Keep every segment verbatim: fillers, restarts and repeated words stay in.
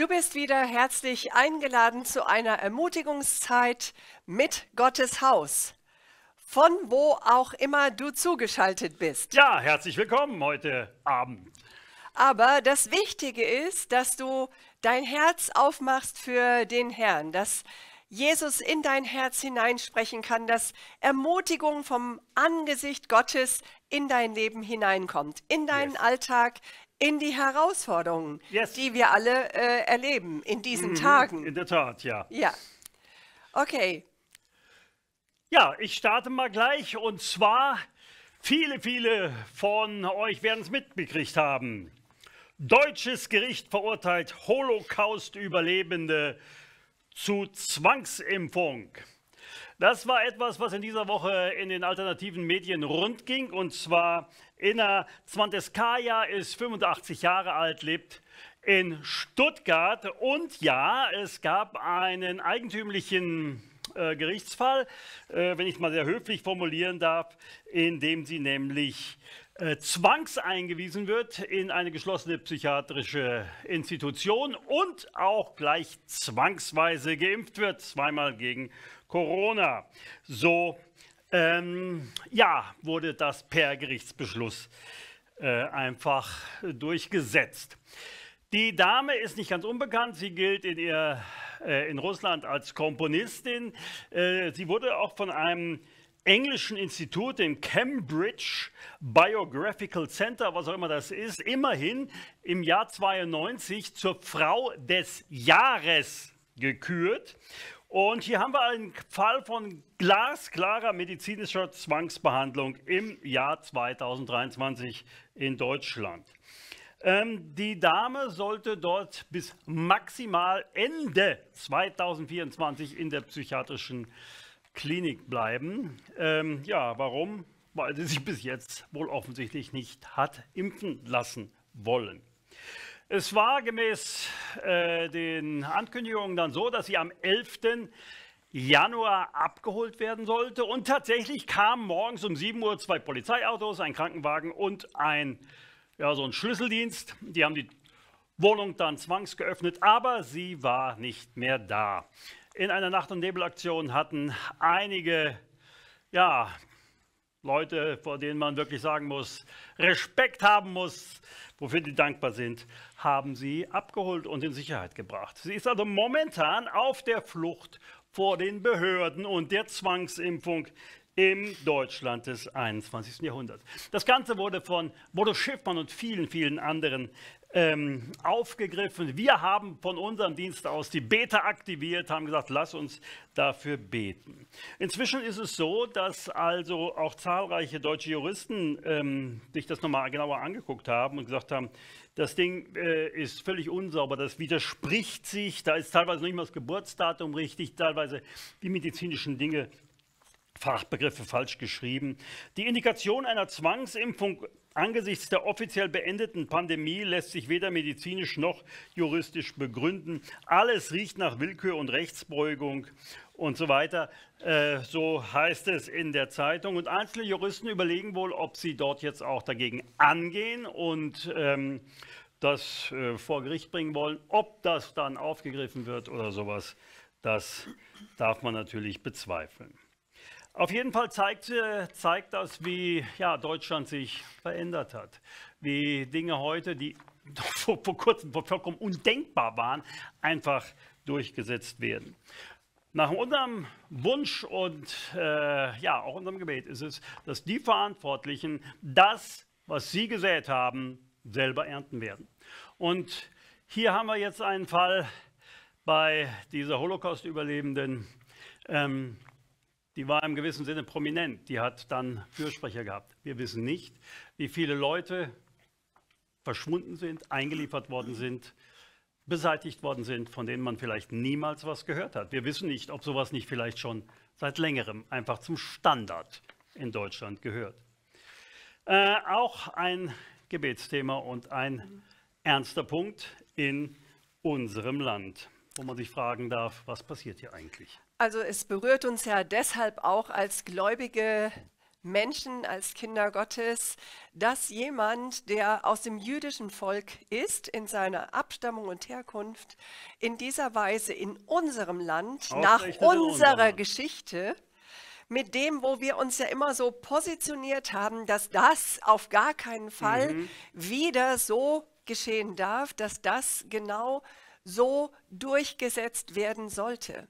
Du bist wieder herzlich eingeladen zu einer Ermutigungszeit mit Gottes Haus, von wo auch immer du zugeschaltet bist. Ja, herzlich willkommen heute Abend. Aber das Wichtige ist, dass du dein Herz aufmachst für den Herrn, dass Jesus in dein Herz hineinsprechen kann, dass Ermutigung vom Angesicht Gottes in dein Leben hineinkommt, in deinen yes. Alltag, in die Herausforderungen, yes. die wir alle äh, erleben in diesen mhm, Tagen. In der Tat, ja. Ja, okay. Ja, ich starte mal gleich, und zwar, viele, viele von euch werden es mitbekriegt haben. Deutsches Gericht verurteilt Holocaust-Überlebende zu Zwangsimpfung. Das war etwas, was in dieser Woche in den alternativen Medien rundging, und zwar Inna Zvanteskaya ist fünfundachtzig Jahre alt, lebt in Stuttgart, und ja, es gab einen eigentümlichen äh, Gerichtsfall, äh, wenn ich es mal sehr höflich formulieren darf, in dem sie nämlich äh, zwangseingewiesen wird in eine geschlossene psychiatrische Institution und auch gleich zwangsweise geimpft wird, zweimal gegen Corona. So ähm, ja, wurde das per Gerichtsbeschluss äh, einfach durchgesetzt. Die Dame ist nicht ganz unbekannt. Sie gilt in, ihr, äh, in Russland als Komponistin. Äh, sie wurde auch von einem englischen Institut, dem Cambridge Biographical Center, was auch immer das ist, immerhin im Jahr zweiundneunzig zur Frau des Jahres gekürt. Und hier haben wir einen Fall von glasklarer medizinischer Zwangsbehandlung im Jahr zweitausenddreiundzwanzig in Deutschland. Ähm, die Dame sollte dort bis maximal Ende zweitausendvierundzwanzig in der psychiatrischen Klinik bleiben. Ähm, ja, warum? Weil sie sich bis jetzt wohl offensichtlich nicht hat impfen lassen wollen. Es war gemäß äh, den Ankündigungen dann so, dass sie am elften Januar abgeholt werden sollte. Und tatsächlich kamen morgens um sieben Uhr zwei Polizeiautos, ein Krankenwagen und ein, ja, so ein Schlüsseldienst. Die haben die Wohnung dann zwangsgeöffnet, aber sie war nicht mehr da. In einer Nacht- und Nebelaktion hatten einige, ja, Leute, vor denen man wirklich sagen muss, Respekt haben muss, wofür die dankbar sind, haben sie abgeholt und in Sicherheit gebracht. Sie ist also momentan auf der Flucht vor den Behörden und der Zwangsimpfung im Deutschland des einundzwanzigsten Jahrhunderts. Das Ganze wurde von Bodo Schiffmann und vielen, vielen anderen ähm, aufgegriffen. Wir haben von unserem Dienst aus die Beta aktiviert, haben gesagt, lass uns dafür beten. Inzwischen ist es so, dass also auch zahlreiche deutsche Juristen ähm, sich das nochmal genauer angeguckt haben und gesagt haben, das Ding äh, ist völlig unsauber, das widerspricht sich, da ist teilweise noch nicht mal das Geburtsdatum richtig, teilweise die medizinischen Dinge Fachbegriffe falsch geschrieben. Die Indikation einer Zwangsimpfung angesichts der offiziell beendeten Pandemie lässt sich weder medizinisch noch juristisch begründen. Alles riecht nach Willkür und Rechtsbeugung und so weiter. Äh, so heißt es in der Zeitung. Und einzelne Juristen überlegen wohl, ob sie dort jetzt auch dagegen angehen und ähm, das äh, vor Gericht bringen wollen. Ob das dann aufgegriffen wird oder sowas, das darf man natürlich bezweifeln. Auf jeden Fall zeigt, zeigt das, wie ja, Deutschland sich verändert hat. Wie Dinge heute, die vor, vor kurzem vollkommen undenkbar waren, einfach durchgesetzt werden. Nach unserem Wunsch und äh, ja, auch unserem Gebet ist es, dass die Verantwortlichen das, was sie gesät haben, selber ernten werden. Und hier haben wir jetzt einen Fall bei dieser Holocaust-Überlebenden, ähm, die war im gewissen Sinne prominent, die hat dann Fürsprecher gehabt. Wir wissen nicht, wie viele Leute verschwunden sind, eingeliefert worden sind, beseitigt worden sind, von denen man vielleicht niemals was gehört hat. Wir wissen nicht, ob sowas nicht vielleicht schon seit längerem einfach zum Standard in Deutschland gehört. Äh, auch ein Gebetsthema und ein ernster Punkt in unserem Land, wo man sich fragen darf, was passiert hier eigentlich? Also es berührt uns ja deshalb auch als Gläubige Menschen als Kinder Gottes, dass jemand, der aus dem jüdischen Volk ist, in seiner Abstammung und Herkunft, in dieser Weise in unserem Land, nach unserer Geschichte, mit dem, wo wir uns ja immer so positioniert haben, dass das auf gar keinen Fall mhm. wieder so geschehen darf, dass das genau so durchgesetzt werden sollte.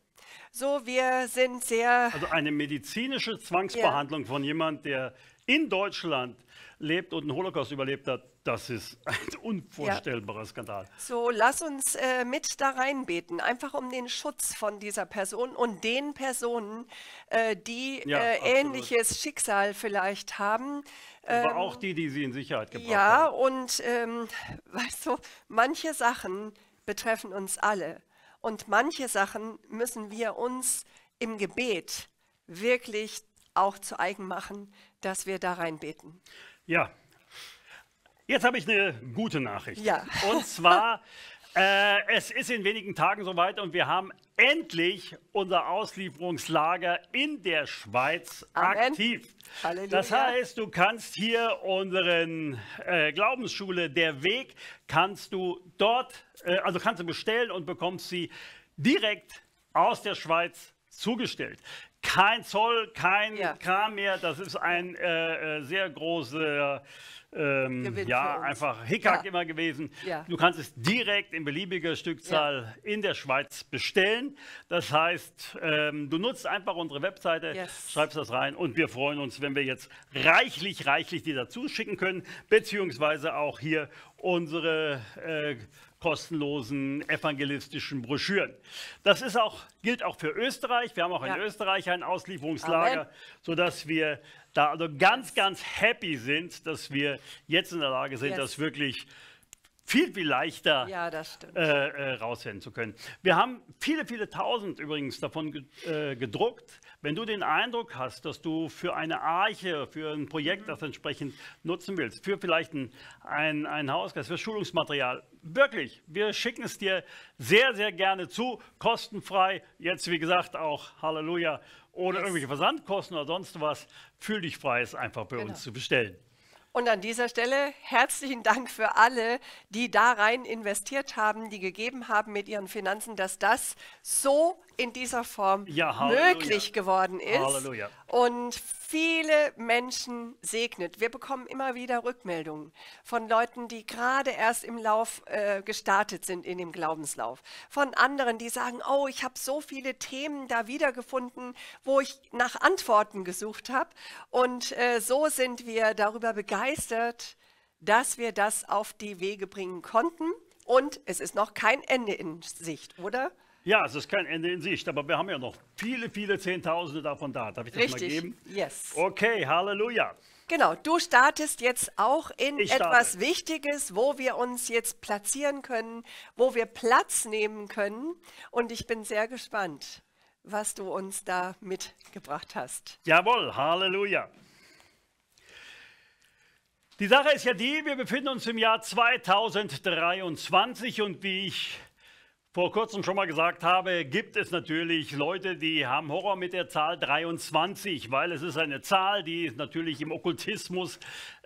So, wir sind sehr... Also eine medizinische Zwangsbehandlung ja. von jemandem, der in Deutschland lebt und den Holocaust überlebt hat, das ist ein unvorstellbarer ja. Skandal. So, lass uns äh, mit da reinbeten, einfach um den Schutz von dieser Person und den Personen, äh, die ja, äh, ähnliches Schicksal vielleicht haben. Aber ähm, auch die, die sie in Sicherheit gebracht ja, haben. Ja, und ähm, weißt du, manche Sachen betreffen uns alle. Und manche Sachen müssen wir uns im Gebet wirklich auch zu eigen machen, dass wir da reinbeten. Ja, jetzt habe ich eine gute Nachricht. Ja. Und zwar, äh, es ist in wenigen Tagen soweit und wir haben endlich unser Auslieferungslager in der Schweiz Amen. aktiv. Halleluja. Das heißt, du kannst hier unseren äh, Glaubensschule, der Weg, kannst du dort, äh, also kannst du bestellen und bekommst sie direkt aus der Schweiz zugestellt. Kein Zoll, kein ja. Kram mehr, das ist ein äh, sehr großer... Ähm, ja, einfach Hickhack ja. immer gewesen. Ja. Du kannst es direkt in beliebiger Stückzahl ja. in der Schweiz bestellen. Das heißt, ähm, du nutzt einfach unsere Webseite, yes. schreibst das rein und wir freuen uns, wenn wir jetzt reichlich, reichlich die dazu schicken können, beziehungsweise auch hier unsere äh, kostenlosen evangelistischen Broschüren. Das ist auch, gilt auch für Österreich. Wir haben auch ja. in Österreich ein Auslieferungslager, Amen. sodass wir da also ganz, ganz happy sind, dass wir jetzt in der Lage sind, yes. das wirklich viel, viel leichter ja, das stimmt. äh, äh, raushändigen zu können. Wir haben viele, viele Tausend übrigens davon ge äh, gedruckt. Wenn du den Eindruck hast, dass du für eine Arche, für ein Projekt, mhm. das entsprechend nutzen willst, für vielleicht ein, ein, ein Hauskreis, für Schulungsmaterial, wirklich, wir schicken es dir sehr, sehr gerne zu, kostenfrei, jetzt wie gesagt auch Halleluja, ohne yes. irgendwelche Versandkosten oder sonst was, fühl dich frei, es einfach bei genau. uns zu bestellen. Und an dieser Stelle herzlichen Dank für alle, die da rein investiert haben, die gegeben haben mit ihren Finanzen, dass das so in dieser Form ja, Halleluja. möglich geworden ist. Halleluja. Und viele Menschen segnet. Wir bekommen immer wieder Rückmeldungen von Leuten, die gerade erst im Lauf äh, gestartet sind, in dem Glaubenslauf. Von anderen, die sagen, oh, ich habe so viele Themen da wiedergefunden, wo ich nach Antworten gesucht habe. Und äh, so sind wir darüber begeistert, dass wir das auf die Wege bringen konnten. Und es ist noch kein Ende in Sicht, oder? Ja, es ist kein Ende in Sicht, aber wir haben ja noch viele, viele Zehntausende davon da. Darf ich das Richtig. mal geben? Yes. Okay, Halleluja. Genau, du startest jetzt auch in ich etwas starte. Wichtiges, wo wir uns jetzt platzieren können, wo wir Platz nehmen können. Und ich bin sehr gespannt, was du uns da mitgebracht hast. Jawohl, Halleluja. Die Sache ist ja die, wir befinden uns im Jahr zweitausenddreiundzwanzig und wie ich vor kurzem schon mal gesagt habe, gibt es natürlich Leute, die haben Horror mit der Zahl dreiundzwanzig, weil es ist eine Zahl, die natürlich im Okkultismus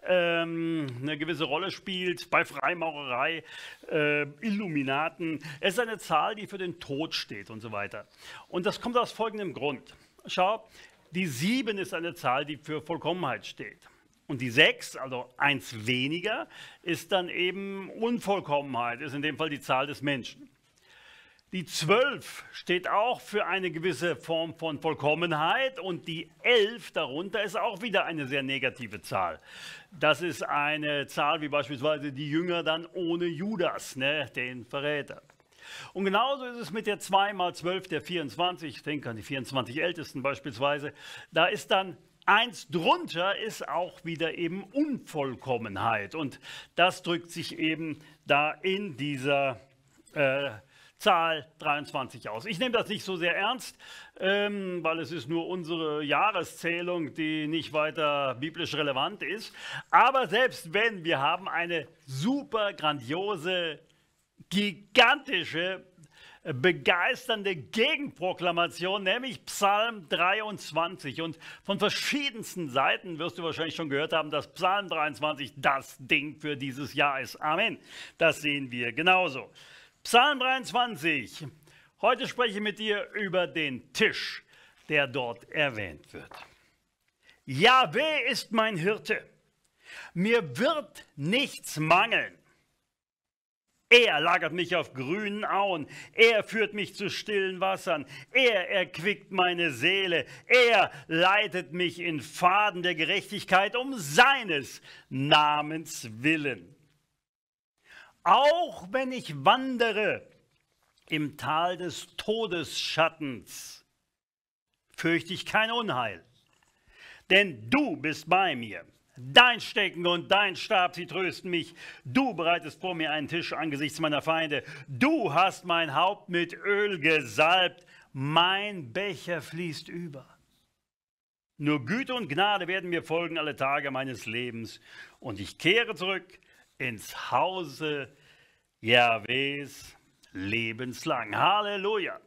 ähm, eine gewisse Rolle spielt, bei Freimaurerei, äh, Illuminaten. Es ist eine Zahl, die für den Tod steht und so weiter. Und das kommt aus folgendem Grund. Schau, die sieben ist eine Zahl, die für Vollkommenheit steht. Und die sechs, also eins weniger, ist dann eben Unvollkommenheit, ist in dem Fall die Zahl des Menschen. Die zwölf steht auch für eine gewisse Form von Vollkommenheit und die elf darunter ist auch wieder eine sehr negative Zahl. Das ist eine Zahl wie beispielsweise die Jünger dann ohne Judas, ne, den Verräter. Und genauso ist es mit der zwei mal zwölf, der vierundzwanzig, ich denke an die vierundzwanzig Ältesten beispielsweise, da ist dann eins drunter ist auch wieder eben Unvollkommenheit und das drückt sich eben da in dieser äh, Zahl dreiundzwanzig aus. Ich nehme das nicht so sehr ernst, ähm, weil es ist nur unsere Jahreszählung, die nicht weiter biblisch relevant ist. Aber selbst wenn, wir haben eine super grandiose, gigantische begeisternde Gegenproklamation, nämlich Psalm dreiundzwanzig. Und von verschiedensten Seiten wirst du wahrscheinlich schon gehört haben, dass Psalm dreiundzwanzig das Ding für dieses Jahr ist. Amen. Das sehen wir genauso. Psalm dreiundzwanzig. Heute spreche ich mit dir über den Tisch, der dort erwähnt wird. Jahwe ist mein Hirte. Mir wird nichts mangeln. Er lagert mich auf grünen Auen. Er führt mich zu stillen Wassern. Er erquickt meine Seele. Er leitet mich in Pfaden der Gerechtigkeit um seines Namens willen. Auch wenn ich wandere im Tal des Todesschattens, fürchte ich kein Unheil. Denn du bist bei mir. Dein Stecken und dein Stab, sie trösten mich. Du bereitest vor mir einen Tisch angesichts meiner Feinde. Du hast mein Haupt mit Öl gesalbt. Mein Becher fließt über. Nur Güte und Gnade werden mir folgen alle Tage meines Lebens. Und ich kehre zurück ins Hause Jahwes lebenslang. Halleluja.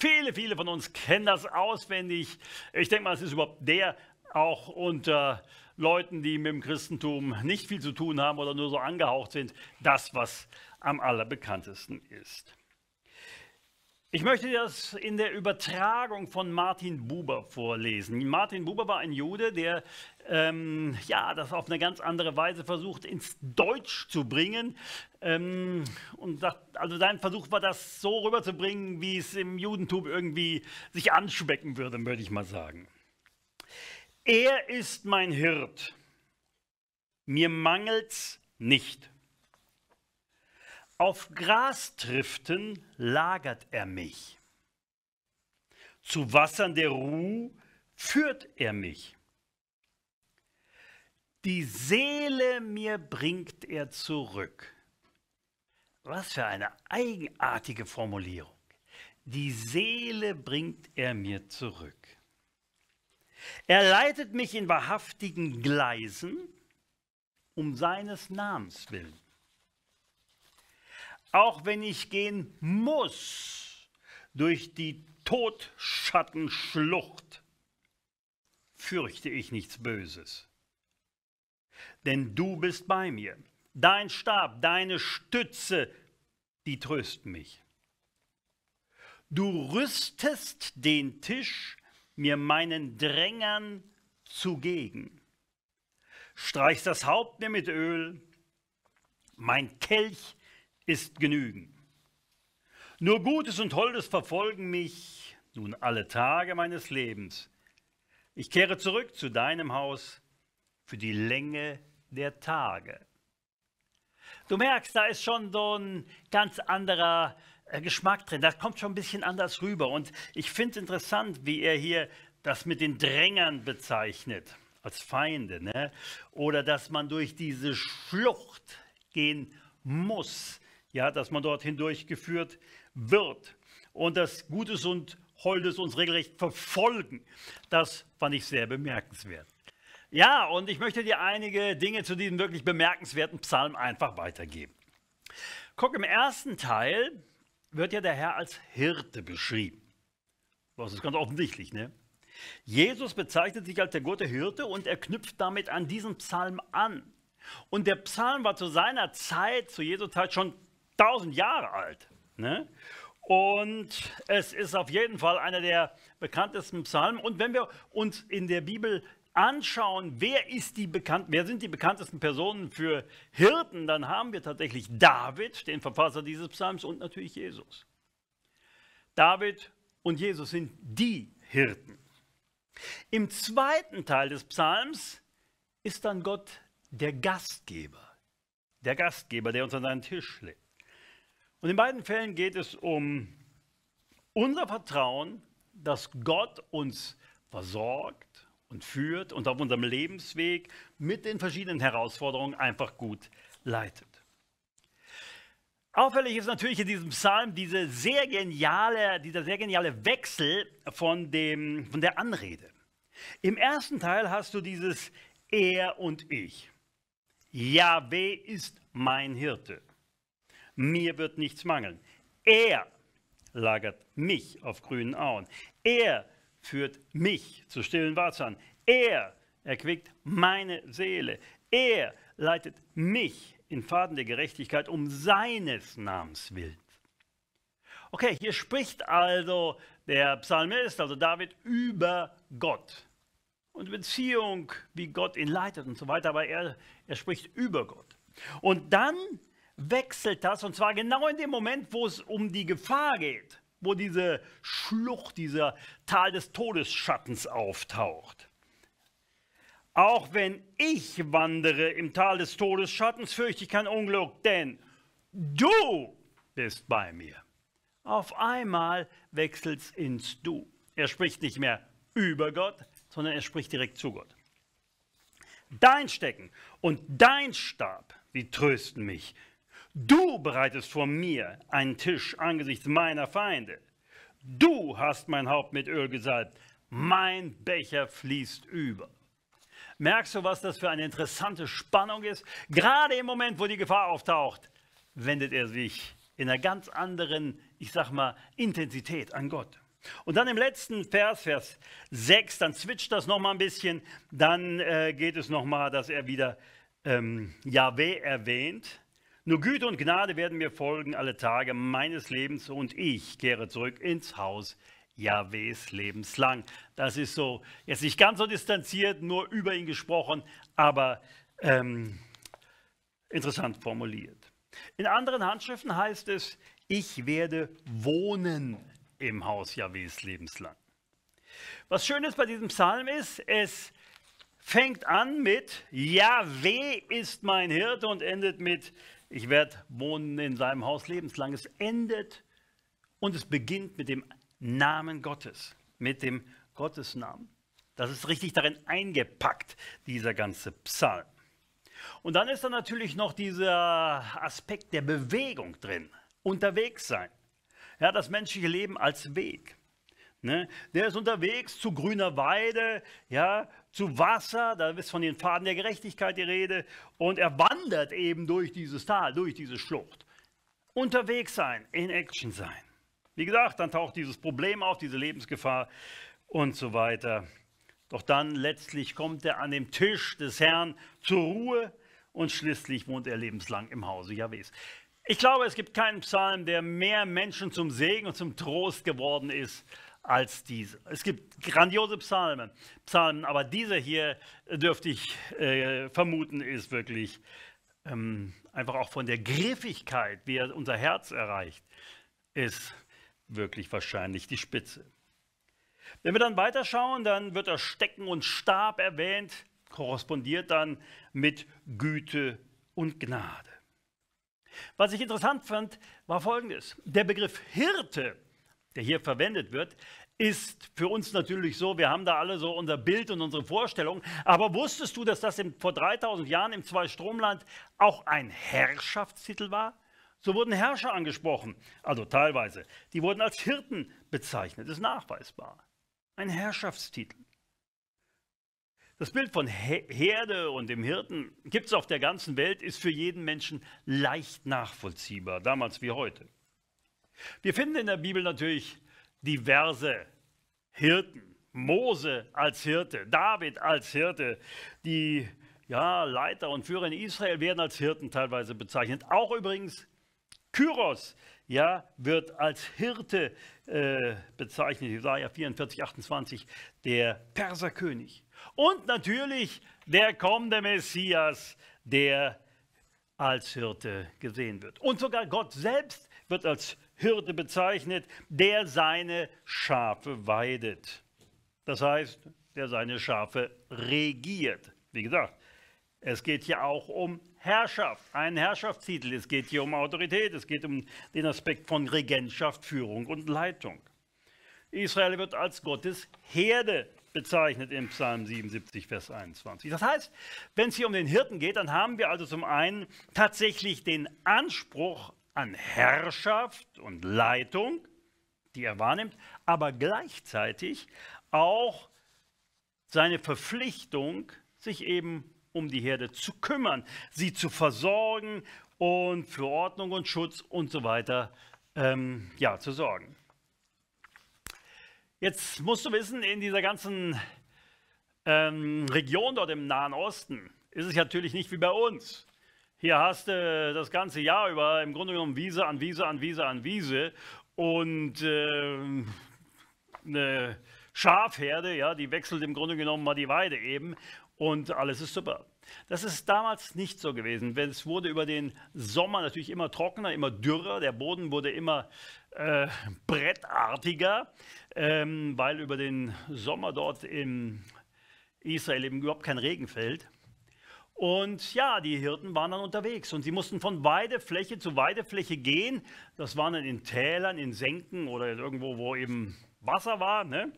Viele, viele von uns kennen das auswendig. Ich denke mal, es ist überhaupt der auch unter Leuten, die mit dem Christentum nicht viel zu tun haben oder nur so angehaucht sind, das, was am allerbekanntesten ist. Ich möchte das in der Übertragung von Martin Buber vorlesen. Martin Buber war ein Jude, der ähm, ja, das auf eine ganz andere Weise versucht, ins Deutsch zu bringen. Ähm, und das, also sein Versuch war, das so rüberzubringen, wie es im Judentum irgendwie sich anschmecken würde, würde ich mal sagen. Er ist mein Hirt, mir mangelt's nicht. Auf Grastriften lagert er mich. Zu Wassern der Ruhe führt er mich. Die Seele mir bringt er zurück. Was für eine eigenartige Formulierung. Die Seele bringt er mir zurück. Er leitet mich in wahrhaftigen Gleisen um seines Namens willen. Auch wenn ich gehen muss durch die Todschattenschlucht, fürchte ich nichts Böses. Denn du bist bei mir. Dein Stab, deine Stütze, die trösten mich. Du rüstest den Tisch mir meinen Drängern zugegen. Streich das Haupt mir mit Öl, mein Kelch ist genügen. Nur Gutes und Holdes verfolgen mich nun alle Tage meines Lebens. Ich kehre zurück zu deinem Haus für die Länge der Tage. Du merkst, da ist schon so ein ganz anderer Geschmack drin, das kommt schon ein bisschen anders rüber. Und ich finde es interessant, wie er hier das mit den Drängern bezeichnet, als Feinde, ne? Oder dass man durch diese Schlucht gehen muss, ja, dass man dort hindurchgeführt wird. Und das Gutes und Holdes uns regelrecht verfolgen, das fand ich sehr bemerkenswert. Ja, und ich möchte dir einige Dinge zu diesem wirklich bemerkenswerten Psalm einfach weitergeben. Guck, im ersten Teil wird ja der Herr als Hirte beschrieben. Das ist ganz offensichtlich, ne? Jesus bezeichnet sich als der gute Hirte und er knüpft damit an diesen Psalm an. Und der Psalm war zu seiner Zeit, zu Jesu Zeit, schon tausend Jahre alt, ne? Und es ist auf jeden Fall einer der bekanntesten Psalmen. Und wenn wir uns in der Bibel anschauen, wer, ist die bekannt, wer sind die bekanntesten Personen für Hirten, dann haben wir tatsächlich David, den Verfasser dieses Psalms, und natürlich Jesus. David und Jesus sind die Hirten. Im zweiten Teil des Psalms ist dann Gott der Gastgeber, der Gastgeber, der uns an seinen Tisch lädt. Und in beiden Fällen geht es um unser Vertrauen, dass Gott uns versorgt und führt und auf unserem Lebensweg mit den verschiedenen Herausforderungen einfach gut leitet. Auffällig ist natürlich in diesem Psalm diese sehr geniale, dieser sehr geniale Wechsel von, dem, von der Anrede. Im ersten Teil hast du dieses Er und Ich. Jahwe ist mein Hirte. Mir wird nichts mangeln. Er lagert mich auf grünen Auen. Er führt mich zu stillen Wassern. Er erquickt meine Seele. Er leitet mich in Pfaden der Gerechtigkeit um seines Namens willen. Okay, hier spricht also der Psalmist, also David, über Gott und Beziehung, wie Gott ihn leitet und so weiter, aber er, er spricht über Gott. Und dann wechselt das, und zwar genau in dem Moment, wo es um die Gefahr geht, wo diese Schlucht, dieser Tal des Todesschattens auftaucht. Auch wenn ich wandere im Tal des Todesschattens, fürchte ich kein Unglück, denn du bist bei mir. Auf einmal wechselt es ins Du. Er spricht nicht mehr über Gott, sondern er spricht direkt zu Gott. Dein Stecken und dein Stab, die trösten mich. Du bereitest vor mir einen Tisch angesichts meiner Feinde. Du hast mein Haupt mit Öl gesalbt. Mein Becher fließt über. Merkst du, was das für eine interessante Spannung ist? Gerade im Moment, wo die Gefahr auftaucht, wendet er sich in einer ganz anderen, ich sag mal, Intensität an Gott. Und dann im letzten Vers, Vers sechs, dann switcht das nochmal ein bisschen, dann äh, geht es nochmal, dass er wieder ähm, Jahwe erwähnt. Nur Güte und Gnade werden mir folgen alle Tage meines Lebens und ich kehre zurück ins Haus Jahwes lebenslang. Das ist so, jetzt nicht ganz so distanziert, nur über ihn gesprochen, aber ähm, interessant formuliert. In anderen Handschriften heißt es, ich werde wohnen im Haus Jahwes lebenslang. Was schön ist bei diesem Psalm ist, es fängt an mit Jahwe ist mein Hirte und endet mit ich werde wohnen in seinem Haus lebenslang. Es endet und es beginnt mit dem Namen Gottes, mit dem Gottesnamen. Das ist richtig darin eingepackt, dieser ganze Psalm. Und dann ist da natürlich noch dieser Aspekt der Bewegung drin, unterwegs sein. Ja, das menschliche Leben als Weg. Ne? Der ist unterwegs zu grüner Weide, ja, zu Wasser, da ist von den Pfaden der Gerechtigkeit die Rede. Und er wandert eben durch dieses Tal, durch diese Schlucht. Unterwegs sein, in Action sein. Wie gesagt, dann taucht dieses Problem auf, diese Lebensgefahr und so weiter. Doch dann letztlich kommt er an dem Tisch des Herrn zur Ruhe und schließlich wohnt er lebenslang im Hause Jahwes. Ich glaube, es gibt keinen Psalm, der mehr Menschen zum Segen und zum Trost geworden ist als dieser. Es gibt grandiose Psalmen, Psalmen, aber dieser hier, dürfte ich äh, vermuten, ist wirklich ähm, einfach auch von der Griffigkeit, wie er unser Herz erreicht, ist wirklich wahrscheinlich die Spitze. Wenn wir dann weiterschauen, dann wird das Stecken und Stab erwähnt, korrespondiert dann mit Güte und Gnade. Was ich interessant fand, war Folgendes. Der Begriff Hirte, der hier verwendet wird, ist für uns natürlich so, wir haben da alle so unser Bild und unsere Vorstellung, aber wusstest du, dass das im, vor dreitausend Jahren im Zweistromland auch ein Herrschaftstitel war? So wurden Herrscher angesprochen, also teilweise. Die wurden als Hirten bezeichnet, das ist nachweisbar. Ein Herrschaftstitel. Das Bild von Herde und dem Hirten gibt es auf der ganzen Welt, ist für jeden Menschen leicht nachvollziehbar, damals wie heute. Wir finden in der Bibel natürlich diverse Hirten. Mose als Hirte, David als Hirte, die ja, Leiter und Führer in Israel werden als Hirten teilweise bezeichnet. Auch übrigens Kyros, ja, wird als Hirte äh, bezeichnet, Jesaja vierundvierzig, achtundzwanzig, der Perserkönig. Und natürlich der kommende Messias, der als Hirte gesehen wird. Und sogar Gott selbst wird als Hirte bezeichnet, der seine Schafe weidet. Das heißt, der seine Schafe regiert. Wie gesagt, es geht hier auch um Herrschaft, einen Herrschaftstitel. Es geht hier um Autorität, es geht um den Aspekt von Regentschaft, Führung und Leitung. Israel wird als Gottes Herde bezeichnet im Psalm siebenundsiebzig, Vers einundzwanzig. Das heißt, wenn es hier um den Hirten geht, dann haben wir also zum einen tatsächlich den Anspruch an Herrschaft und Leitung, die er wahrnimmt, aber gleichzeitig auch seine Verpflichtung, sich eben um die Herde zu kümmern, sie zu versorgen und für Ordnung und Schutz und so weiter ähm, ja, zu sorgen. Jetzt musst du wissen, in dieser ganzen ähm, Region dort im Nahen Osten ist es natürlich nicht wie bei uns. Hier hast du äh, das ganze Jahr über im Grunde genommen Wiese an Wiese an Wiese an Wiese und äh, eine Schafherde, ja, die wechselt im Grunde genommen mal die Weide eben und alles ist super. Das ist damals nicht so gewesen. Es wurde über den Sommer natürlich immer trockener, immer dürrer. Der Boden wurde immer äh, brettartiger, ähm, weil über den Sommer dort in Israel eben überhaupt kein Regen fällt. Und ja, die Hirten waren dann unterwegs und sie mussten von Weidefläche zu Weidefläche gehen. Das waren dann in Tälern, in Senken oder irgendwo, wo eben Wasser war, ne?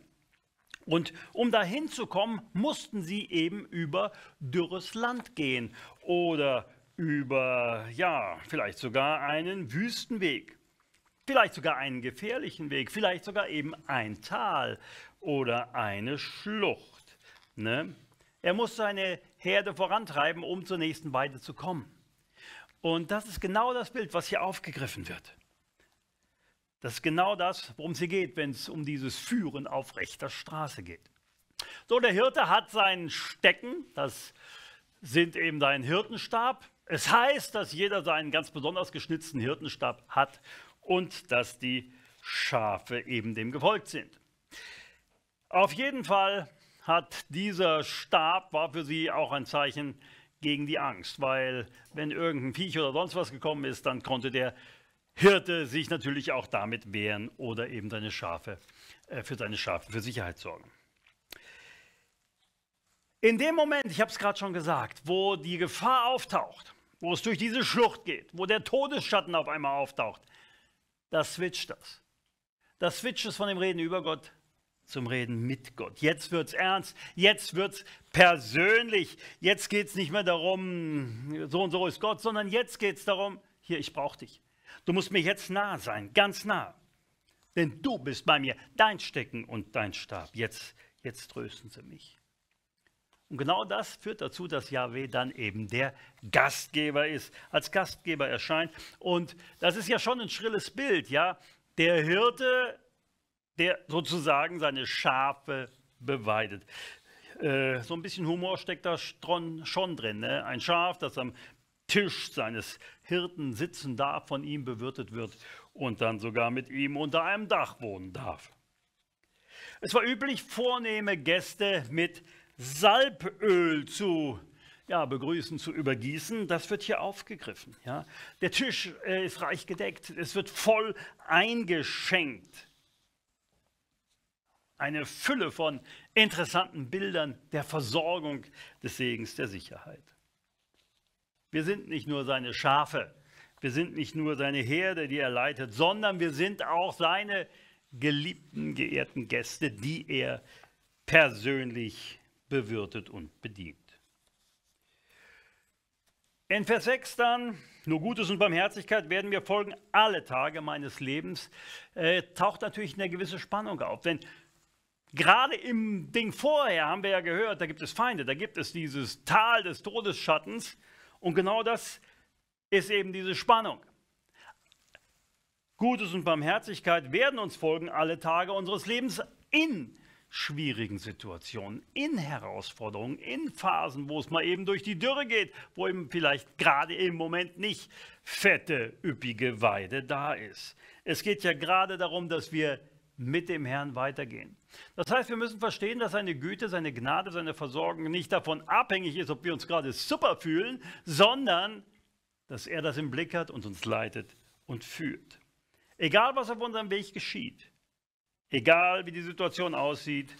Und um dahin zu kommen, mussten sie eben über dürres Land gehen oder über, ja, vielleicht sogar einen Wüstenweg, vielleicht sogar einen gefährlichen Weg, vielleicht sogar eben ein Tal oder eine Schlucht, ne? Er muss seine Herde vorantreiben, um zur nächsten Weide zu kommen. Und das ist genau das Bild, was hier aufgegriffen wird. Das ist genau das, worum es hier geht, wenn es um dieses Führen auf rechter Straße geht. So, der Hirte hat seinen Stecken, das sind eben sein Hirtenstab. Es heißt, dass jeder seinen ganz besonders geschnitzten Hirtenstab hat und dass die Schafe eben dem gefolgt sind. Auf jeden Fall hat dieser Stab, war für sie auch ein Zeichen gegen die Angst, weil wenn irgendein Viech oder sonst was gekommen ist, dann konnte der Hirte sich natürlich auch damit wehren oder eben seine Schafe, äh, für seine Schafe für Sicherheit sorgen. In dem Moment, ich habe es gerade schon gesagt, wo die Gefahr auftaucht, wo es durch diese Schlucht geht, wo der Todesschatten auf einmal auftaucht, da switcht das. Da switcht es von dem Reden über Gott zum Reden mit Gott. Jetzt wird es ernst, jetzt wird es persönlich, jetzt geht es nicht mehr darum, so und so ist Gott, sondern jetzt geht es darum, hier, ich brauche dich. Du musst mir jetzt nah sein, ganz nah, denn du bist bei mir, dein Stecken und dein Stab. Jetzt, jetzt trösten sie mich. Und genau das führt dazu, dass Jahwe dann eben der Gastgeber ist, als Gastgeber erscheint. Und das ist ja schon ein schrilles Bild, ja? Der Hirte, der sozusagen seine Schafe beweidet. Äh, so ein bisschen Humor steckt da schon drin, ne? Ein Schaf, das am Tisch seines Hirten sitzen darf, von ihm bewirtet wird und dann sogar mit ihm unter einem Dach wohnen darf. Es war üblich, vornehme Gäste mit Salböl zu ja, begrüßen, zu übergießen. Das wird hier aufgegriffen. Ja. Der Tisch äh, ist reich gedeckt, es wird voll eingeschenkt. Eine Fülle von interessanten Bildern der Versorgung, des Segens, der Sicherheit. Wir sind nicht nur seine Schafe, wir sind nicht nur seine Herde, die er leitet, sondern wir sind auch seine geliebten, geehrten Gäste, die er persönlich bewirtet und bedient. In Vers sechs dann, nur Gutes und Barmherzigkeit werden mir folgen alle Tage meines Lebens, äh, taucht natürlich eine gewisse Spannung auf, denn gerade im Ding vorher haben wir ja gehört, da gibt es Feinde, da gibt es dieses Tal des Todesschattens. Und genau das ist eben diese Spannung. Gutes und Barmherzigkeit werden uns folgen alle Tage unseres Lebens in schwierigen Situationen, in Herausforderungen, in Phasen, wo es mal eben durch die Dürre geht, wo eben vielleicht gerade im Moment nicht fette, üppige Weide da ist. Es geht ja gerade darum, dass wir mit dem Herrn weitergehen. Das heißt, wir müssen verstehen, dass seine Güte, seine Gnade, seine Versorgung nicht davon abhängig ist, ob wir uns gerade super fühlen, sondern dass er das im Blick hat und uns leitet und führt. Egal, was auf unserem Weg geschieht, egal, wie die Situation aussieht,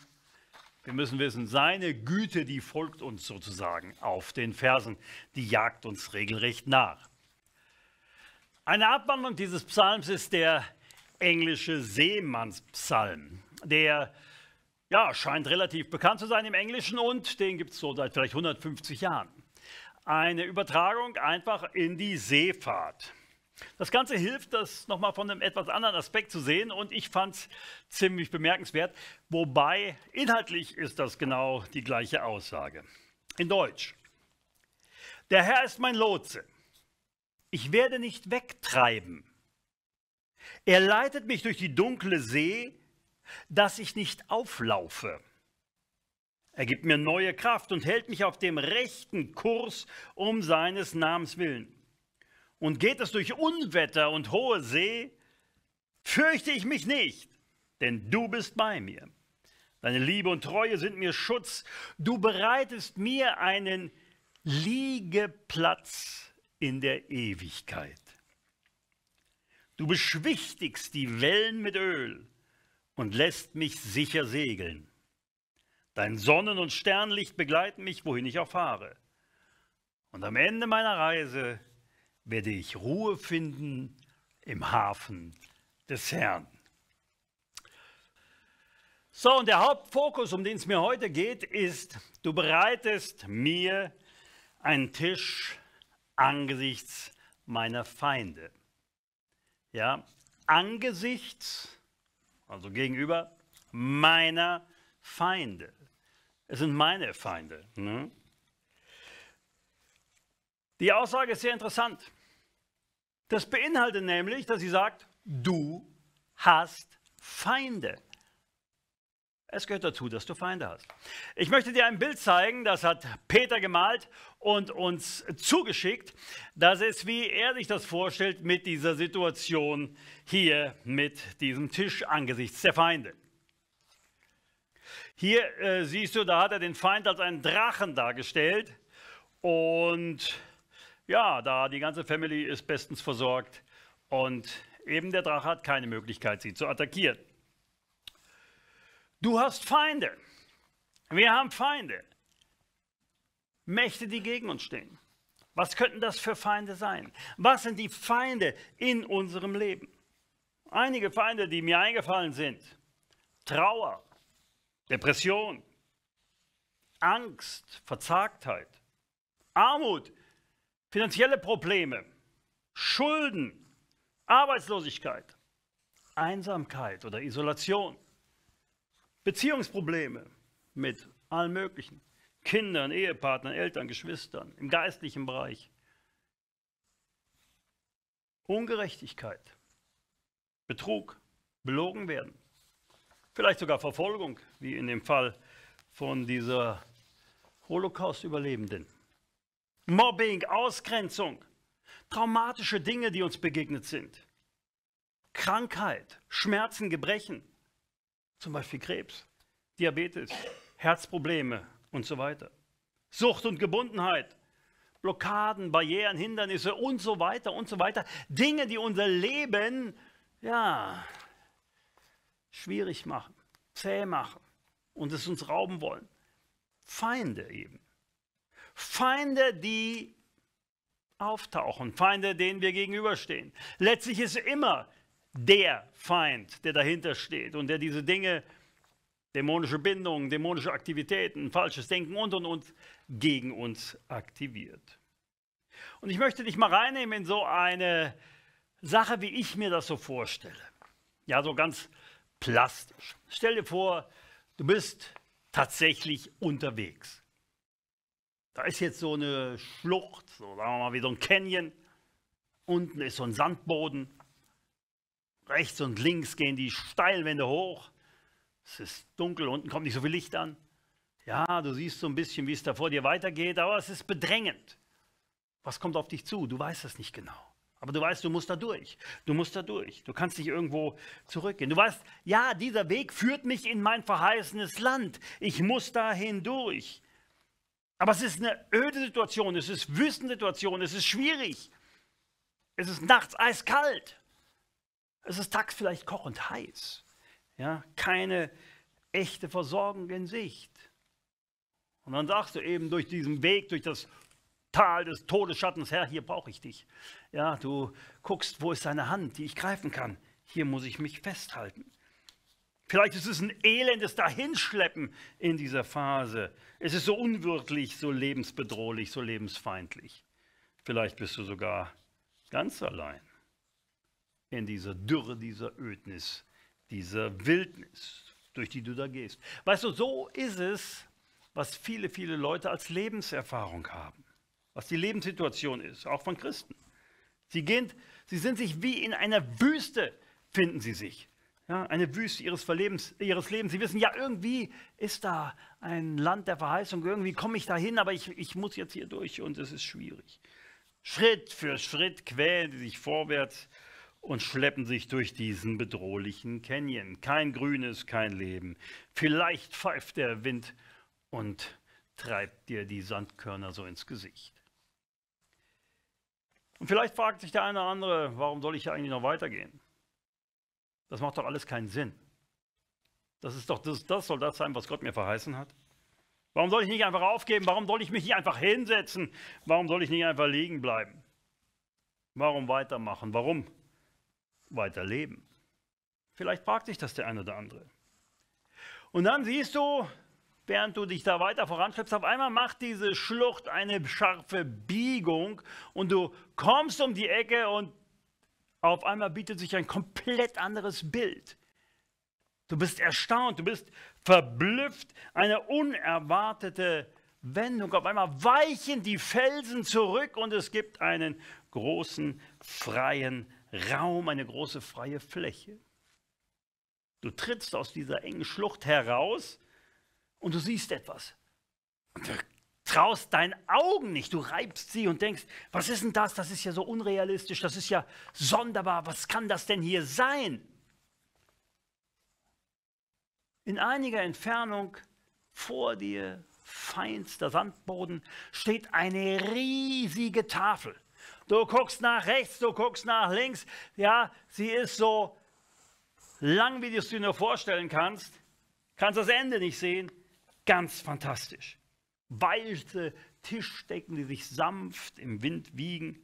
wir müssen wissen, seine Güte, die folgt uns sozusagen auf den Fersen, die jagt uns regelrecht nach. Eine Abwandlung dieses Psalms ist der englische Seemannspsalm. Der ja, scheint relativ bekannt zu sein im Englischen und den gibt es so seit vielleicht hundertfünfzig Jahren. Eine Übertragung einfach in die Seefahrt. Das Ganze hilft, das nochmal von einem etwas anderen Aspekt zu sehen und ich fand es ziemlich bemerkenswert, wobei inhaltlich ist das genau die gleiche Aussage. In Deutsch. Der Herr ist mein Lotse. Ich werde nicht wegtreiben. Er leitet mich durch die dunkle See, dass ich nicht auflaufe. Er gibt mir neue Kraft und hält mich auf dem rechten Kurs um seines Namens willen. Und geht es durch Unwetter und hohe See, fürchte ich mich nicht, denn du bist bei mir. Deine Liebe und Treue sind mir Schutz. Du bereitest mir einen Liegeplatz in der Ewigkeit. Du beschwichtigst die Wellen mit Öl und lässt mich sicher segeln. Dein Sonnen- und Sternlicht begleiten mich, wohin ich auch fahre. Und am Ende meiner Reise werde ich Ruhe finden im Hafen des Herrn. So, und der Hauptfokus, um den es mir heute geht, ist, du bereitest mir einen Tisch angesichts meiner Feinde. Ja, angesichts, also gegenüber meiner Feinde. Es sind meine Feinde. Ne? Die Aussage ist sehr interessant. Das beinhaltet nämlich, dass sie sagt, du hast Feinde. Es gehört dazu, dass du Feinde hast. Ich möchte dir ein Bild zeigen, das hat Peter gemalt und uns zugeschickt. Das ist, wie er sich das vorstellt mit dieser Situation hier, mit diesem Tisch angesichts der Feinde. Hier äh, siehst du, da hat er den Feind als einen Drachen dargestellt. Und ja, da die ganze Family ist bestens versorgt und eben der Drache hat keine Möglichkeit, sie zu attackieren. Du hast Feinde. Wir haben Feinde. Mächte, die gegen uns stehen. Was könnten das für Feinde sein? Was sind die Feinde in unserem Leben? Einige Feinde, die mir eingefallen sind. Trauer, Depression, Angst, Verzagtheit, Armut, finanzielle Probleme, Schulden, Arbeitslosigkeit, Einsamkeit oder Isolation. Beziehungsprobleme mit allen möglichen Kindern, Ehepartnern, Eltern, Geschwistern, im geistlichen Bereich. Ungerechtigkeit, Betrug, belogen werden, vielleicht sogar Verfolgung, wie in dem Fall von dieser Holocaust-Überlebenden. Mobbing, Ausgrenzung, traumatische Dinge, die uns begegnet sind, Krankheit, Schmerzen, Gebrechen. Zum Beispiel Krebs, Diabetes, Herzprobleme und so weiter. Sucht und Gebundenheit, Blockaden, Barrieren, Hindernisse und so weiter und so weiter. Dinge, die unser Leben, ja, schwierig machen, zäh machen und es uns rauben wollen. Feinde eben. Feinde, die auftauchen, Feinde, denen wir gegenüberstehen. Letztlich ist immer der Feind, der dahinter steht und der diese Dinge, dämonische Bindungen, dämonische Aktivitäten, falsches Denken und und und gegen uns aktiviert. Und ich möchte dich mal reinnehmen in so eine Sache, wie ich mir das so vorstelle. Ja, so ganz plastisch. Stell dir vor, du bist tatsächlich unterwegs. Da ist jetzt so eine Schlucht, so sagen wir mal wie so ein Canyon. Unten ist so ein Sandboden. Rechts und links gehen die Steilwände hoch. Es ist dunkel, unten kommt nicht so viel Licht an. Ja, du siehst so ein bisschen, wie es da vor dir weitergeht, aber es ist bedrängend. Was kommt auf dich zu? Du weißt es nicht genau. Aber du weißt, du musst da durch. Du musst da durch. Du kannst nicht irgendwo zurückgehen. Du weißt, ja, dieser Weg führt mich in mein verheißenes Land. Ich muss da hindurch. Aber es ist eine öde Situation. Es ist Wüstensituation. Es ist schwierig. Es ist nachts eiskalt. Es ist tags vielleicht kochend heiß. Ja, keine echte Versorgung in Sicht. Und dann sagst du eben durch diesen Weg, durch das Tal des Todesschattens, Herr, hier brauche ich dich. Ja, du guckst, wo ist deine Hand, die ich greifen kann. Hier muss ich mich festhalten. Vielleicht ist es ein elendes Dahinschleppen in dieser Phase. Es ist so unwirklich, so lebensbedrohlich, so lebensfeindlich. Vielleicht bist du sogar ganz allein. In dieser Dürre, dieser Ödnis, dieser Wildnis, durch die du da gehst. Weißt du, so ist es, was viele, viele Leute als Lebenserfahrung haben, was die Lebenssituation ist, auch von Christen. Sie gehen, sie sind sich wie in einer Wüste, finden sie sich. ja, eine Wüste ihres, Verlebens, ihres Lebens. Sie wissen, ja, irgendwie ist da ein Land der Verheißung, irgendwie komme ich da hin, aber ich, ich muss jetzt hier durch und es ist schwierig. Schritt für Schritt quälen sie sich vorwärts und schleppen sich durch diesen bedrohlichen Canyon. Kein Grünes, kein Leben. Vielleicht pfeift der Wind und treibt dir die Sandkörner so ins Gesicht. Und vielleicht fragt sich der eine oder andere, warum soll ich hier eigentlich noch weitergehen? Das macht doch alles keinen Sinn. Das ist doch das, das soll das sein, was Gott mir verheißen hat. Warum soll ich nicht einfach aufgeben? Warum soll ich mich nicht einfach hinsetzen? Warum soll ich nicht einfach liegen bleiben? Warum weitermachen? Warum weiterleben? Vielleicht fragt sich das der eine oder andere. Und dann siehst du, während du dich da weiter voranschleppst, auf einmal macht diese Schlucht eine scharfe Biegung und du kommst um die Ecke und auf einmal bietet sich ein komplett anderes Bild. Du bist erstaunt, du bist verblüfft, eine unerwartete Wendung. Auf einmal weichen die Felsen zurück und es gibt einen großen freien Raum, eine große freie Fläche. Du trittst aus dieser engen Schlucht heraus und du siehst etwas. Und du traust deinen Augen nicht, du reibst sie und denkst, was ist denn das? Das ist ja so unrealistisch, das ist ja sonderbar, was kann das denn hier sein? In einiger Entfernung vor dir, feinster Sandboden, steht eine riesige Tafel. Du guckst nach rechts, du guckst nach links. Ja, sie ist so lang, wie du es dir nur vorstellen kannst. Kannst das Ende nicht sehen. Ganz fantastisch. Weiße Tischdecken, die sich sanft im Wind wiegen.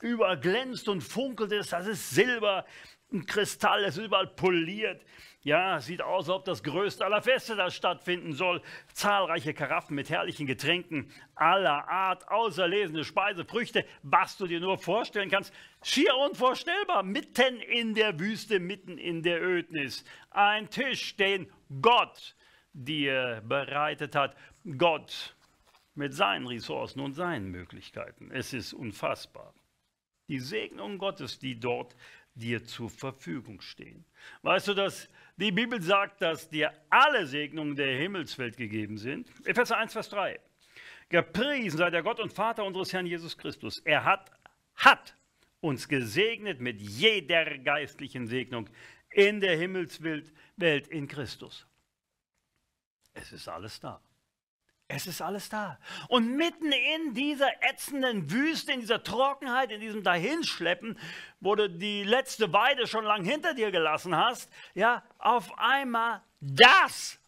Überall glänzt und funkelt es. Das ist Silber. Ein Kristall, es ist überall poliert. Ja, sieht aus, als ob das größte aller Feste da stattfinden soll. Zahlreiche Karaffen mit herrlichen Getränken aller Art, auserlesene Speise, Früchte, was du dir nur vorstellen kannst. Schier unvorstellbar, mitten in der Wüste, mitten in der Ödnis. Ein Tisch, den Gott dir bereitet hat. Gott mit seinen Ressourcen und seinen Möglichkeiten. Es ist unfassbar. Die Segnung Gottes, die dort dir zur Verfügung stehen. Weißt du, dass die Bibel sagt, dass dir alle Segnungen der Himmelswelt gegeben sind? Epheser eins, Vers drei. Gepriesen sei der Gott und Vater unseres Herrn Jesus Christus. Er hat, hat uns gesegnet mit jeder geistlichen Segnung in der Himmelswelt in Christus. Es ist alles da. Es ist alles da. Und mitten in dieser ätzenden Wüste, in dieser Trockenheit, in diesem Dahinschleppen, wo du die letzte Weide schon lang hinter dir gelassen hast, ja, auf einmal das.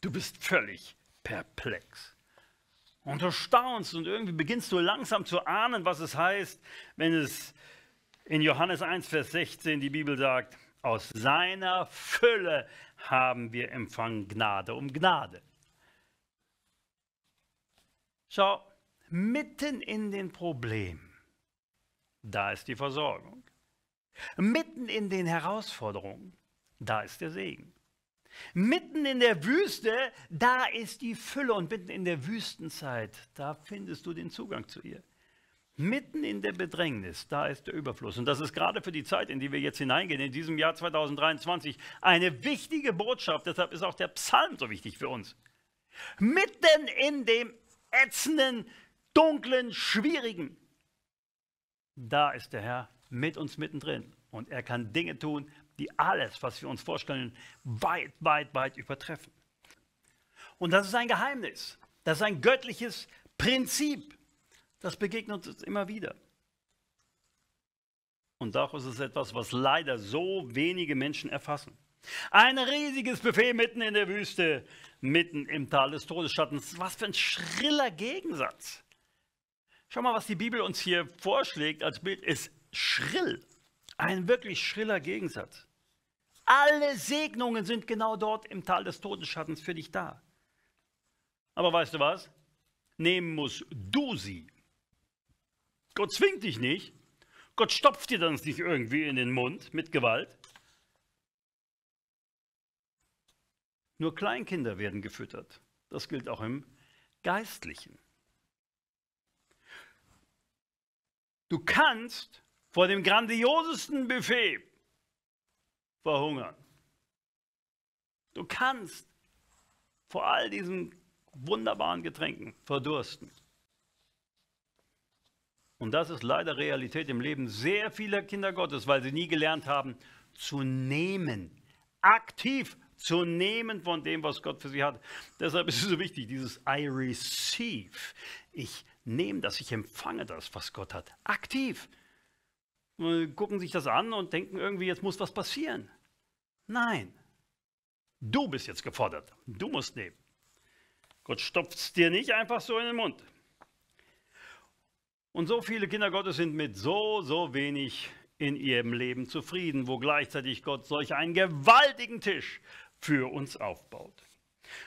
Du bist völlig perplex. Und du staunst und irgendwie beginnst du langsam zu ahnen, was es heißt, wenn es in Johannes eins, Vers sechzehn die Bibel sagt, aus seiner Fülle haben wir empfangen Gnade um Gnade. Schau, mitten in den Problemen, da ist die Versorgung. Mitten in den Herausforderungen, da ist der Segen. Mitten in der Wüste, da ist die Fülle. Und mitten in der Wüstenzeit, da findest du den Zugang zu ihr. Mitten in der Bedrängnis, da ist der Überfluss. Und das ist gerade für die Zeit, in die wir jetzt hineingehen, in diesem Jahr zweitausenddreiundzwanzig, eine wichtige Botschaft. Deshalb ist auch der Psalm so wichtig für uns. Mitten in dem ätzenden, dunklen, schwierigen. Da ist der Herr mit uns mittendrin. Und er kann Dinge tun, die alles, was wir uns vorstellen, weit, weit, weit übertreffen. Und das ist ein Geheimnis. Das ist ein göttliches Prinzip. Das begegnet uns immer wieder. Und daraus ist etwas, was leider so wenige Menschen erfassen. Ein riesiges Buffet mitten in der Wüste, mitten im Tal des Todesschattens. Was für ein schriller Gegensatz. Schau mal, was die Bibel uns hier vorschlägt als Bild, ist schrill. Ein wirklich schriller Gegensatz. Alle Segnungen sind genau dort im Tal des Todesschattens für dich da. Aber weißt du was? Nehmen musst du sie. Gott zwingt dich nicht. Gott stopft dir das nicht irgendwie in den Mund mit Gewalt. Nur Kleinkinder werden gefüttert. Das gilt auch im Geistlichen. Du kannst vor dem grandiosesten Buffet, verhungern. Du kannst vor all diesen wunderbaren Getränken verdursten. Und das ist leider Realität im Leben sehr vieler Kinder Gottes, weil sie nie gelernt haben, zu nehmen, aktiv zu nehmen von dem, was Gott für sie hat. Deshalb ist es so wichtig, dieses I receive. Ich nehme das, ich empfange das, was Gott hat, aktiv. Und gucken sich das an und denken irgendwie, jetzt muss was passieren. Nein, du bist jetzt gefordert, du musst nehmen. Gott stopft es dir nicht einfach so in den Mund. Und so viele Kinder Gottes sind mit so, so wenig in ihrem Leben zufrieden, wo gleichzeitig Gott solch einen gewaltigen Tisch für uns aufbaut.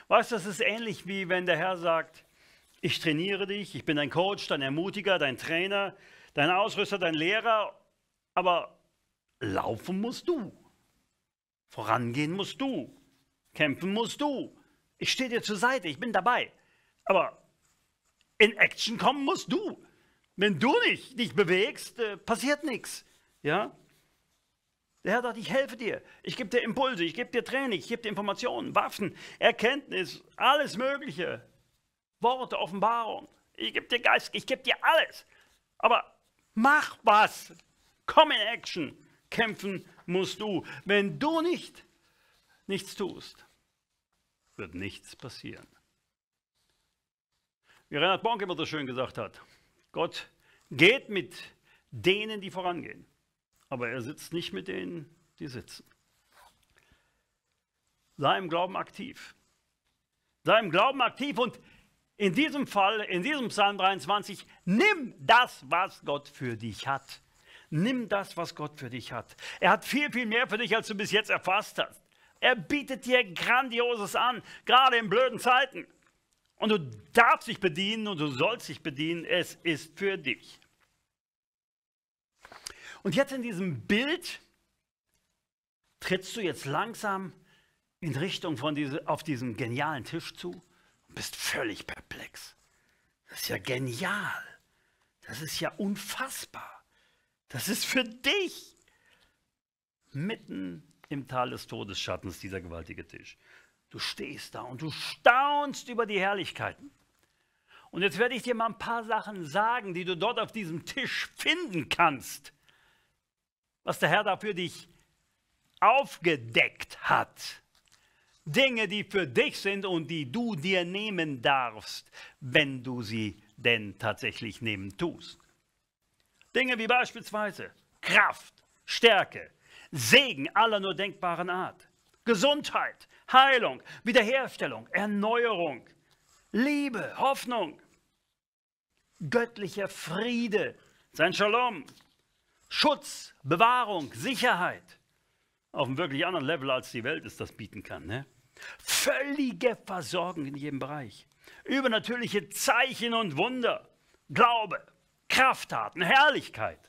Weißt du, das ist ähnlich wie wenn der Herr sagt, ich trainiere dich, ich bin dein Coach, dein Ermutiger, dein Trainer, dein Ausrüster, dein Lehrer, aber laufen musst du, vorangehen musst du, kämpfen musst du. Ich stehe dir zur Seite, ich bin dabei, aber in Action kommen musst du. Wenn du nicht dich bewegst, passiert nichts. Ja? Der Herr sagt, ich helfe dir. Ich gebe dir Impulse, ich gebe dir Training, ich gebe dir Informationen, Waffen, Erkenntnis, alles Mögliche. Worte, Offenbarung. Ich gebe dir Geist, ich gebe dir alles. Aber mach was. Komm in Action. Kämpfen musst du. Wenn du nicht nichts tust, wird nichts passieren. Wie Reinhard Bonk immer so schön gesagt hat, Gott geht mit denen, die vorangehen, aber er sitzt nicht mit denen, die sitzen. Sei im Glauben aktiv. Sei im Glauben aktiv und in diesem Fall, in diesem Psalm dreiundzwanzig, nimm das, was Gott für dich hat. Nimm das, was Gott für dich hat. Er hat viel, viel mehr für dich, als du bis jetzt erfasst hast. Er bietet dir Grandioses an, gerade in blöden Zeiten. Und du darfst dich bedienen und du sollst dich bedienen. Es ist für dich. Und jetzt in diesem Bild trittst du jetzt langsam in Richtung von diese, auf diesen genialen Tisch zu und bist völlig perplex. Das ist ja genial. Das ist ja unfassbar. Das ist für dich. Mitten im Tal des Todesschattens dieser gewaltige Tisch. Du stehst da und du staunst über die Herrlichkeiten. Und jetzt werde ich dir mal ein paar Sachen sagen, die du dort auf diesem Tisch finden kannst, was der Herr da für dich aufgedeckt hat. Dinge, die für dich sind und die du dir nehmen darfst, wenn du sie denn tatsächlich nehmen tust. Dinge wie beispielsweise Kraft, Stärke, Segen aller nur denkbaren Art, Gesundheit, Heilung, Wiederherstellung, Erneuerung, Liebe, Hoffnung, göttlicher Friede, sein Shalom, Schutz, Bewahrung, Sicherheit. Auf einem wirklich anderen Level, als die Welt es das bieten kann. Ne? Völlige Versorgung in jedem Bereich. Übernatürliche Zeichen und Wunder. Glaube, Krafttaten, Herrlichkeit.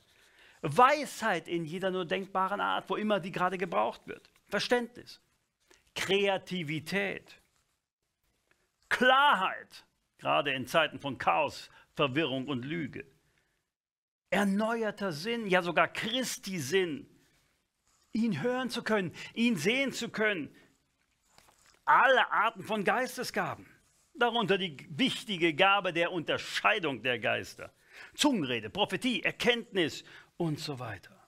Weisheit in jeder nur denkbaren Art, wo immer die gerade gebraucht wird. Verständnis. Kreativität, Klarheit, gerade in Zeiten von Chaos, Verwirrung und Lüge, erneuerter Sinn, ja sogar Christi Sinn, ihn hören zu können, ihn sehen zu können, alle Arten von Geistesgaben, darunter die wichtige Gabe der Unterscheidung der Geister, Zungenrede, Prophetie, Erkenntnis und so weiter.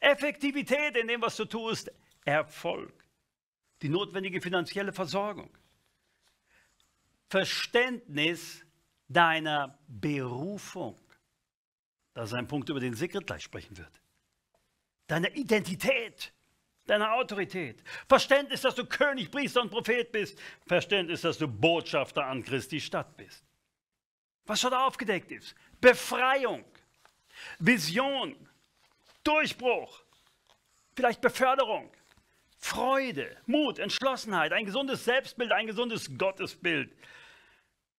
Effektivität in dem, was du tust, Erfolg. Die notwendige finanzielle Versorgung. Verständnis deiner Berufung. Das ist ein Punkt, über den Sigrid gleich sprechen wird. Deine Identität, deine Autorität. Verständnis, dass du König, Priester und Prophet bist. Verständnis, dass du Botschafter an Christi Stadt bist. Was schon aufgedeckt ist. Befreiung, Vision, Durchbruch, vielleicht Beförderung. Freude, Mut, Entschlossenheit, ein gesundes Selbstbild, ein gesundes Gottesbild,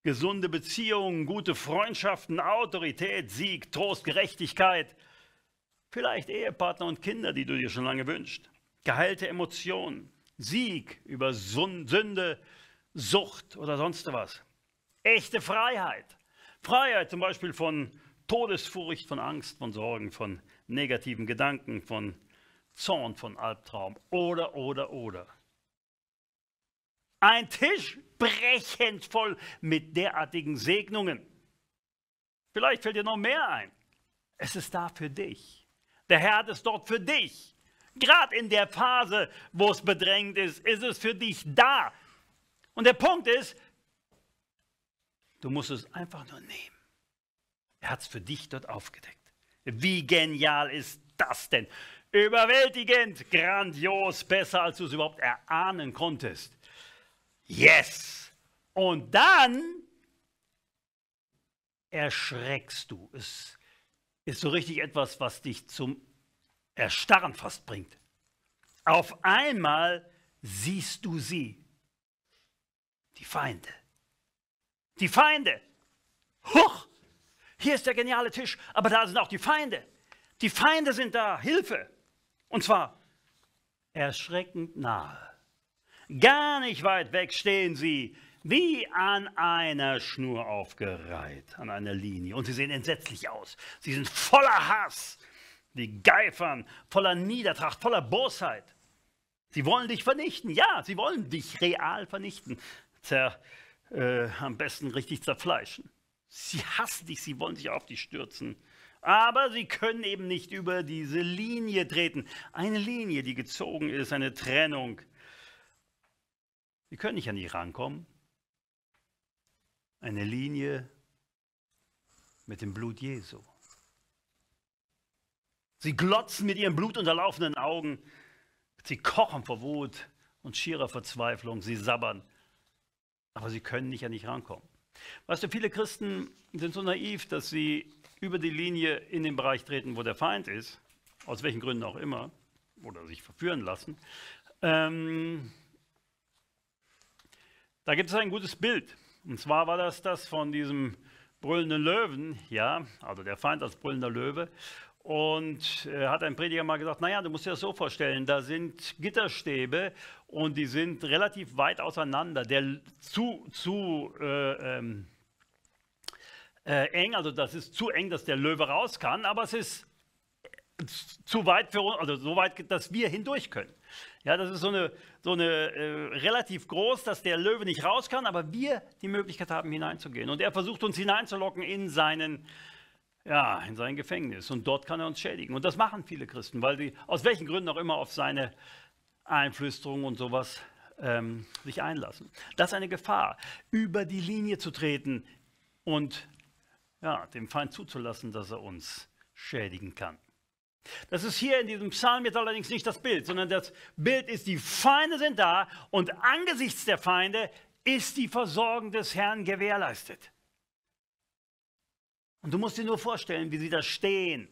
gesunde Beziehungen, gute Freundschaften, Autorität, Sieg, Trost, Gerechtigkeit, vielleicht Ehepartner und Kinder, die du dir schon lange wünschst, geheilte Emotionen, Sieg über Sünde, Sucht oder sonst was, echte Freiheit, Freiheit zum Beispiel von Todesfurcht, von Angst, von Sorgen, von negativen Gedanken, von Zorn von Albtraum oder, oder, oder. Ein Tisch brechend voll mit derartigen Segnungen. Vielleicht fällt dir noch mehr ein. Es ist da für dich. Der Herr hat es dort für dich. Gerade in der Phase, wo es bedrängt ist, ist es für dich da. Und der Punkt ist, du musst es einfach nur nehmen. Er hat es für dich dort aufgedeckt. Wie genial ist das denn? Überwältigend, grandios, besser als du es überhaupt erahnen konntest. Yes! Und dann erschreckst du. Es ist so richtig etwas, was dich zum Erstarren fast bringt. Auf einmal siehst du sie. Die Feinde. Die Feinde. Huch! Hier ist der geniale Tisch, aber da sind auch die Feinde. Die Feinde sind da. Hilfe! Und zwar erschreckend nahe. Gar nicht weit weg stehen sie, wie an einer Schnur aufgereiht, an einer Linie. Und sie sehen entsetzlich aus. Sie sind voller Hass. Die geifern, voller Niedertracht, voller Bosheit. Sie wollen dich vernichten. Ja, sie wollen dich real vernichten. Zer, äh, am besten richtig zerfleischen. Sie hassen dich, sie wollen sich auf dich stürzen. Aber sie können eben nicht über diese Linie treten. Eine Linie, die gezogen ist, eine Trennung. Sie können nicht an die rankommen. Eine Linie mit dem Blut Jesu. Sie glotzen mit ihren blutunterlaufenden Augen. Sie kochen vor Wut und schierer Verzweiflung. Sie sabbern. Aber sie können nicht an dich rankommen. Weißt du, viele Christen sind so naiv, dass sie über die Linie in den Bereich treten, wo der Feind ist. Aus welchen Gründen auch immer. Oder sich verführen lassen. Ähm... Da gibt es ein gutes Bild. Und zwar war das das von diesem brüllenden Löwen, ja, also der Feind als brüllender Löwe. Und äh, hat ein Prediger mal gesagt, naja, du musst dir das so vorstellen, da sind Gitterstäbe und die sind relativ weit auseinander. Der zu, zu äh, ähm, äh, eng, also das ist zu eng, dass der Löwe raus kann, aber es ist zu weit für uns, also so weit, dass wir hindurch können. Ja, das ist so eine, so eine äh, relativ groß, dass der Löwe nicht raus kann, aber wir die Möglichkeit haben, hineinzugehen. Und er versucht uns hineinzulocken in seinen, ja, in sein Gefängnis. Und dort kann er uns schädigen. Und das machen viele Christen, weil sie aus welchen Gründen auch immer auf seine Einflüsterung und sowas ähm, sich einlassen. Das ist eine Gefahr, über die Linie zu treten und ja, dem Feind zuzulassen, dass er uns schädigen kann. Das ist hier in diesem Psalm jetzt allerdings nicht das Bild, sondern das Bild ist, die Feinde sind da und angesichts der Feinde ist die Versorgung des Herrn gewährleistet. Und du musst dir nur vorstellen, wie sie da stehen.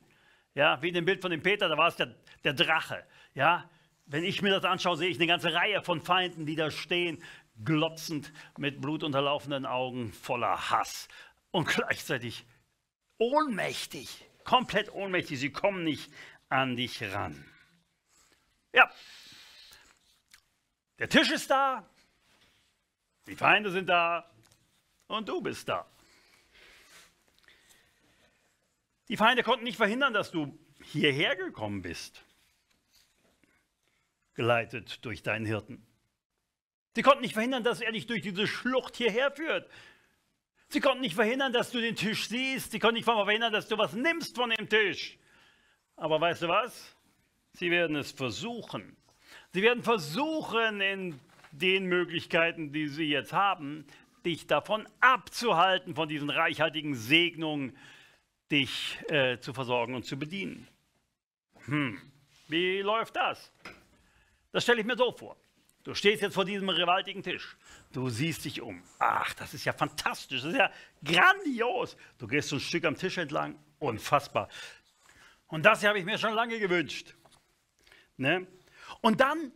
Ja, wie in dem Bild von dem Peter, da war es der, der Drache. Ja, wenn ich mir das anschaue, sehe ich eine ganze Reihe von Feinden, die da stehen, glotzend mit blutunterlaufenden Augen, voller Hass und gleichzeitig ohnmächtig. Komplett ohnmächtig, sie kommen nicht an dich ran. Ja, der Tisch ist da, die Feinde sind da und du bist da. Die Feinde konnten nicht verhindern, dass du hierher gekommen bist, geleitet durch deinen Hirten. Sie konnten nicht verhindern, dass er dich durch diese Schlucht hierher führt. Sie konnten nicht verhindern, dass du den Tisch siehst. Sie konnten nicht verhindern, dass du was nimmst von dem Tisch. Aber weißt du was? Sie werden es versuchen. Sie werden versuchen, in den Möglichkeiten, die sie jetzt haben, dich davon abzuhalten, von diesen reichhaltigen Segnungen, dich äh, zu versorgen und zu bedienen. Hm. Wie läuft das? Das stelle ich mir so vor. Du stehst jetzt vor diesem gewaltigen Tisch. Du siehst dich um. Ach, das ist ja fantastisch. Das ist ja grandios. Du gehst so ein Stück am Tisch entlang. Unfassbar. Und das habe ich mir schon lange gewünscht. Ne? Und dann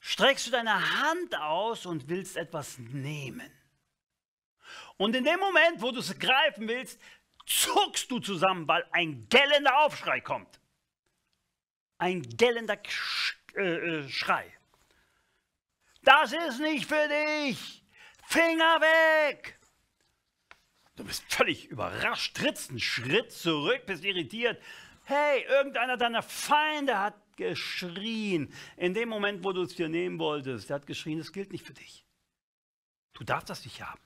streckst du deine Hand aus und willst etwas nehmen. Und in dem Moment, wo du es greifen willst, zuckst du zusammen, weil ein gellender Aufschrei kommt. Ein gellender Sch- äh, Schrei. Das ist nicht für dich. Finger weg. Du bist völlig überrascht, trittst einen Schritt zurück, bist irritiert. Hey, irgendeiner deiner Feinde hat geschrien. In dem Moment, wo du es dir nehmen wolltest, der hat geschrien, das gilt nicht für dich. Du darfst das nicht haben.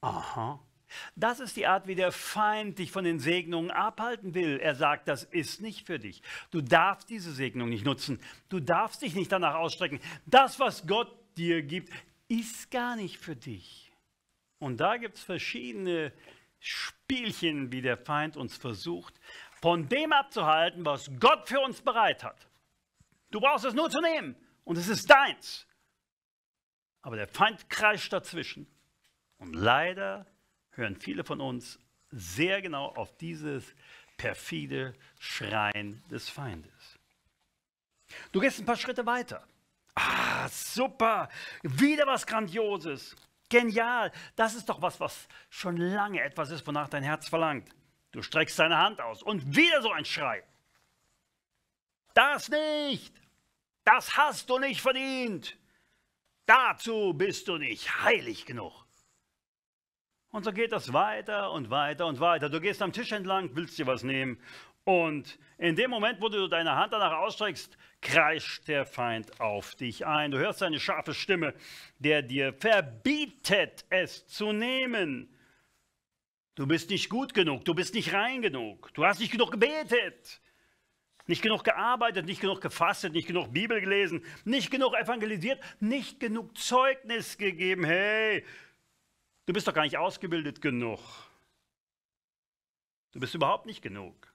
Aha. Das ist die Art, wie der Feind dich von den Segnungen abhalten will. Er sagt, das ist nicht für dich. Du darfst diese Segnung nicht nutzen. Du darfst dich nicht danach ausstrecken. Das, was Gott dir gibt, ist gar nicht für dich. Und da gibt es verschiedene Spielchen, wie der Feind uns versucht, von dem abzuhalten, was Gott für uns bereit hat. Du brauchst es nur zu nehmen und es ist deins. Aber der Feind kreischt dazwischen. Und leider hören viele von uns sehr genau auf dieses perfide Schreien des Feindes. Du gehst ein paar Schritte weiter. Ah, super, wieder was Grandioses, genial. Das ist doch was, was schon lange etwas ist, wonach dein Herz verlangt. Du streckst deine Hand aus und wieder so ein Schrei. Das nicht, das hast du nicht verdient. Dazu bist du nicht heilig genug. Und so geht das weiter und weiter und weiter. Du gehst am Tisch entlang, willst dir was nehmen. Und in dem Moment, wo du deine Hand danach ausstreckst, kreischt der Feind auf dich ein. Du hörst seine scharfe Stimme, der dir verbietet, es zu nehmen. Du bist nicht gut genug, du bist nicht rein genug, du hast nicht genug gebetet, nicht genug gearbeitet, nicht genug gefastet, nicht genug Bibel gelesen, nicht genug evangelisiert, nicht genug Zeugnis gegeben. Hey, du bist doch gar nicht ausgebildet genug. Du bist überhaupt nicht genug.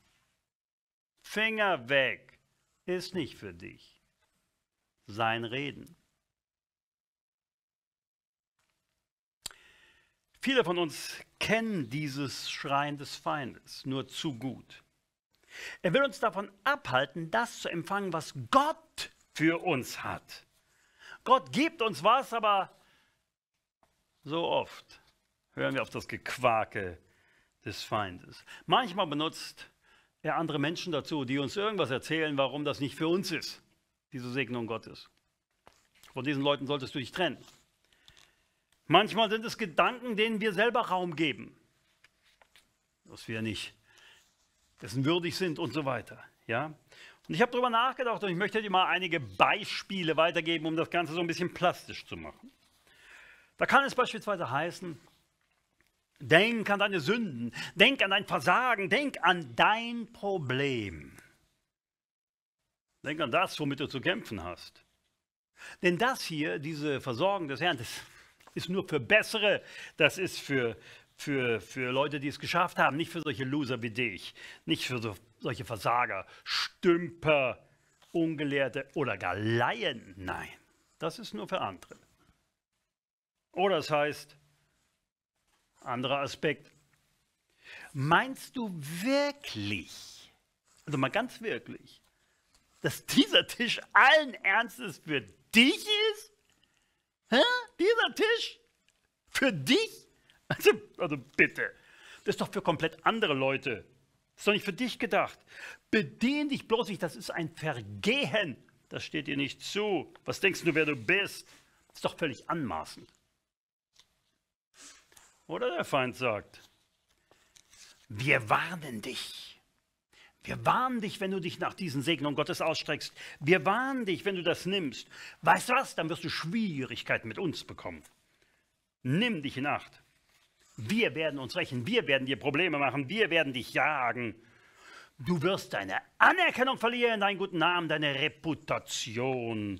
Finger weg, ist nicht für dich. Sein Reden. Viele von uns kennen dieses Schreien des Feindes nur zu gut. Er will uns davon abhalten, das zu empfangen, was Gott für uns hat. Gott gibt uns was, aber so oft hören wir auf das Gequake des Feindes. Manchmal benutzt er andere Menschen dazu, die uns irgendwas erzählen, warum das nicht für uns ist, diese Segnung Gottes. Von diesen Leuten solltest du dich trennen. Manchmal sind es Gedanken, denen wir selber Raum geben, dass wir nicht dessen würdig sind und so weiter. Ja? Und ich habe darüber nachgedacht und ich möchte dir mal einige Beispiele weitergeben, um das Ganze so ein bisschen plastisch zu machen. Da kann es beispielsweise heißen, denk an deine Sünden, denk an dein Versagen, denk an dein Problem. Denk an das, womit du zu kämpfen hast. Denn das hier, diese Versorgung des Herrn, das ist nur für Bessere, das ist für, für, für Leute, die es geschafft haben, nicht für solche Loser wie dich, nicht für so, solche Versager, Stümper, Ungelehrte oder gar Laien. Nein, das ist nur für andere. Oder es heißt, anderer Aspekt, meinst du wirklich, also mal ganz wirklich, dass dieser Tisch allen Ernstes für dich ist? Hä? Dieser Tisch? Für dich? Also, also bitte, das ist doch für komplett andere Leute. Das ist doch nicht für dich gedacht. Bedien dich bloß nicht, das ist ein Vergehen. Das steht dir nicht zu. Was denkst du, wer du bist? Das ist doch völlig anmaßend. Oder der Feind sagt, wir warnen dich. Wir warnen dich, wenn du dich nach diesen Segnungen Gottes ausstreckst. Wir warnen dich, wenn du das nimmst. Weißt du was? Dann wirst du Schwierigkeiten mit uns bekommen. Nimm dich in Acht. Wir werden uns rächen. Wir werden dir Probleme machen. Wir werden dich jagen. Du wirst deine Anerkennung verlieren, deinen guten Namen, deine Reputation.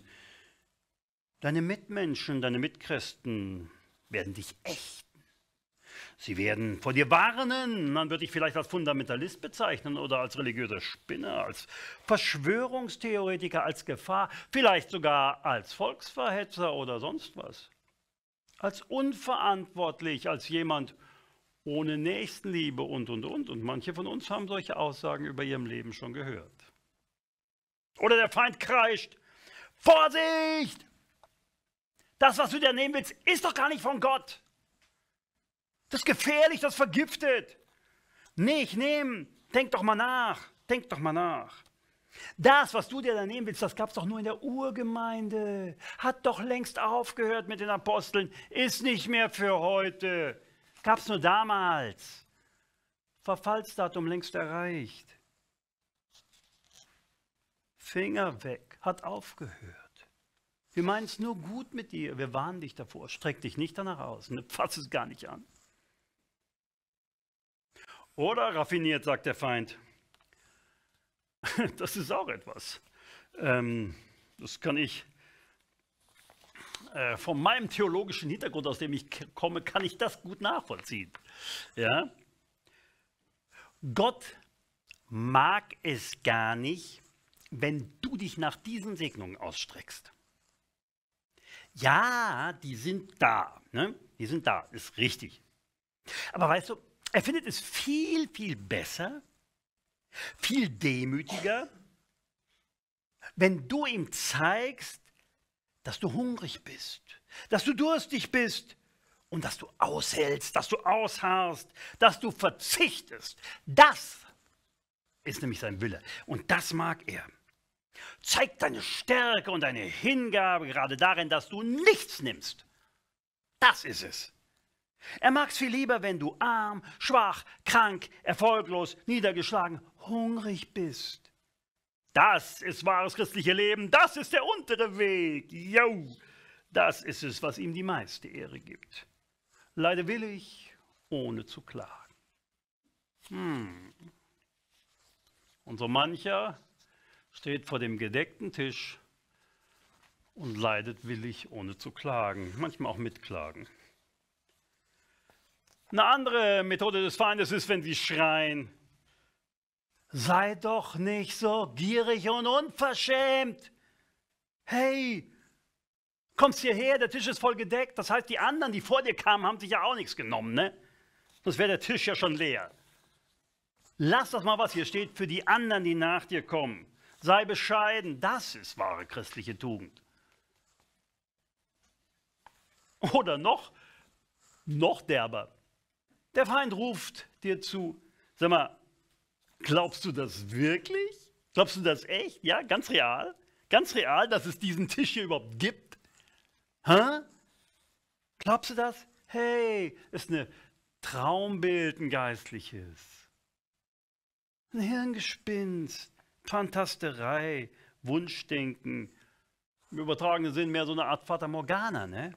Deine Mitmenschen, deine Mitchristen werden dich ächten. Sie werden vor dir warnen, man wird dich vielleicht als Fundamentalist bezeichnen oder als religiöser Spinner, als Verschwörungstheoretiker, als Gefahr, vielleicht sogar als Volksverhetzer oder sonst was. Als unverantwortlich, als jemand ohne Nächstenliebe und, und, und. Und manche von uns haben solche Aussagen über ihrem Leben schon gehört. Oder der Feind kreischt, Vorsicht! Das, was du dir nehmen willst, ist doch gar nicht von Gott. Das ist gefährlich, das vergiftet. Nicht nehmen. Denk doch mal nach. Denk doch mal nach. Das, was du dir da nehmen willst, das gab es doch nur in der Urgemeinde. Hat doch längst aufgehört mit den Aposteln. Ist nicht mehr für heute. Gab es nur damals. Verfallsdatum längst erreicht. Finger weg, hat aufgehört. Wir meinen es nur gut mit dir, wir warnen dich davor, streck dich nicht danach aus, ne, fass es gar nicht an. Oder raffiniert, sagt der Feind. Das ist auch etwas. Ähm, das kann ich, äh, von meinem theologischen Hintergrund, aus dem ich komme, kann ich das gut nachvollziehen. Ja? Gott mag es gar nicht, wenn du dich nach diesen Segnungen ausstreckst. Ja, die sind da. Ne? Die sind da, ist richtig. Aber weißt du, er findet es viel, viel besser, viel demütiger, wenn du ihm zeigst, dass du hungrig bist, dass du durstig bist und dass du aushältst, dass du ausharrst, dass du verzichtest. Das ist nämlich sein Wille und das mag er. Zeig deine Stärke und deine Hingabe gerade darin, dass du nichts nimmst. Das ist es. Er mag es viel lieber, wenn du arm, schwach, krank, erfolglos, niedergeschlagen, hungrig bist. Das ist wahres christliche Leben, das ist der untere Weg. Jo, das ist es, was ihm die meiste Ehre gibt. Leider willig, ohne zu klagen. Hm. Und so mancher steht vor dem gedeckten Tisch und leidet willig, ohne zu klagen. Manchmal auch mit Klagen. Eine andere Methode des Feindes ist, wenn sie schreien, sei doch nicht so gierig und unverschämt. Hey, kommst hierher, der Tisch ist voll gedeckt. Das heißt, die anderen, die vor dir kamen, haben sich ja auch nichts genommen, ne? Sonst wäre der Tisch ja schon leer. Lass doch mal, was hier steht, für die anderen, die nach dir kommen. Sei bescheiden, das ist wahre christliche Tugend. Oder noch, noch derber. Der Feind ruft dir zu, sag mal, glaubst du das wirklich? Glaubst du das echt? Ja, ganz real? Ganz real, dass es diesen Tisch hier überhaupt gibt? Hä? Glaubst du das? Hey, ist eine Traumbild, ein geistliches. Ein Hirngespinst, Fantasterei, Wunschdenken. Im übertragenen Sinn mehr so eine Art Fata Morgana, ne?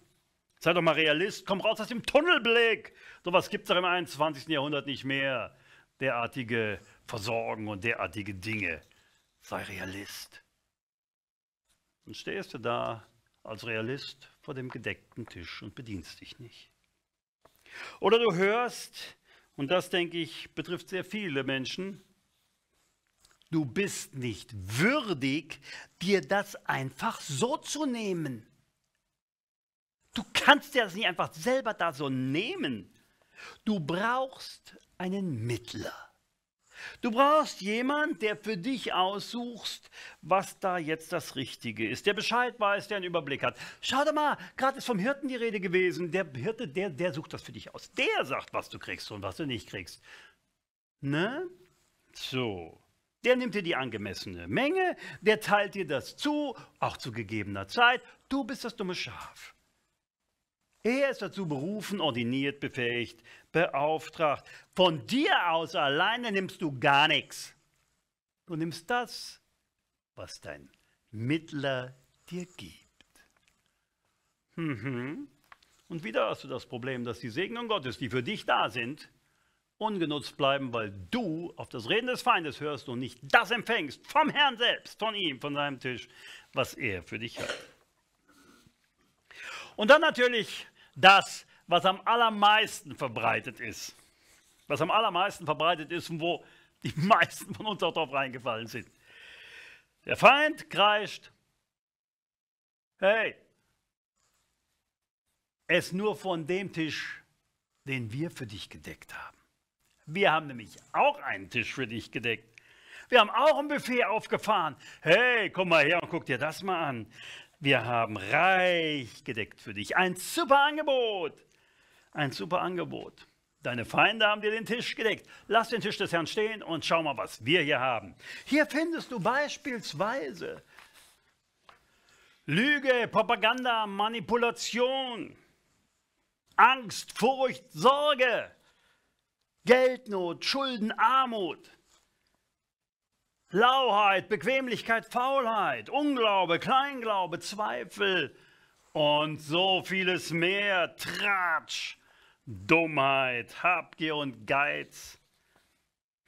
Sei doch mal Realist, komm raus aus dem Tunnelblick. So was gibt es doch im einundzwanzigsten Jahrhundert nicht mehr. Derartige Versorgen und derartige Dinge. Sei Realist. Und stehst du da als Realist vor dem gedeckten Tisch und bedienst dich nicht. Oder du hörst, und das, denke ich, betrifft sehr viele Menschen, du bist nicht würdig, dir das einfach so zu nehmen. Du kannst dir das nicht einfach selber da so nehmen. Du brauchst einen Mittler. Du brauchst jemanden, der für dich aussucht, was da jetzt das Richtige ist, der Bescheid weiß, der einen Überblick hat. Schau doch mal, gerade ist vom Hirten die Rede gewesen. Der Hirte, der, der sucht das für dich aus. Der sagt, was du kriegst und was du nicht kriegst. Ne? So. Der nimmt dir die angemessene Menge, der teilt dir das zu, auch zu gegebener Zeit. Du bist das dumme Schaf. Er ist dazu berufen, ordiniert, befähigt, beauftragt. Von dir aus alleine nimmst du gar nichts. Du nimmst das, was dein Mittler dir gibt. Mhm. Und wieder hast du das Problem, dass die Segnungen Gottes, die für dich da sind, ungenutzt bleiben, weil du auf das Reden des Feindes hörst und nicht das empfängst vom Herrn selbst, von ihm, von seinem Tisch, was er für dich hat. Und dann natürlich das, was am allermeisten verbreitet ist. Was am allermeisten verbreitet ist und wo die meisten von uns auch drauf reingefallen sind. Der Feind kreischt, hey, ess nur von dem Tisch, den wir für dich gedeckt haben. Wir haben nämlich auch einen Tisch für dich gedeckt. Wir haben auch ein Buffet aufgefahren. Hey, komm mal her und guck dir das mal an. Wir haben reich gedeckt für dich. Ein super Angebot. Ein super Angebot. Deine Feinde haben dir den Tisch gedeckt. Lass den Tisch des Herrn stehen und schau mal, was wir hier haben. Hier findest du beispielsweise Lüge, Propaganda, Manipulation, Angst, Furcht, Sorge, Geldnot, Schulden, Armut. Lauheit, Bequemlichkeit, Faulheit, Unglaube, Kleinglaube, Zweifel und so vieles mehr, Tratsch, Dummheit, Habgier und Geiz,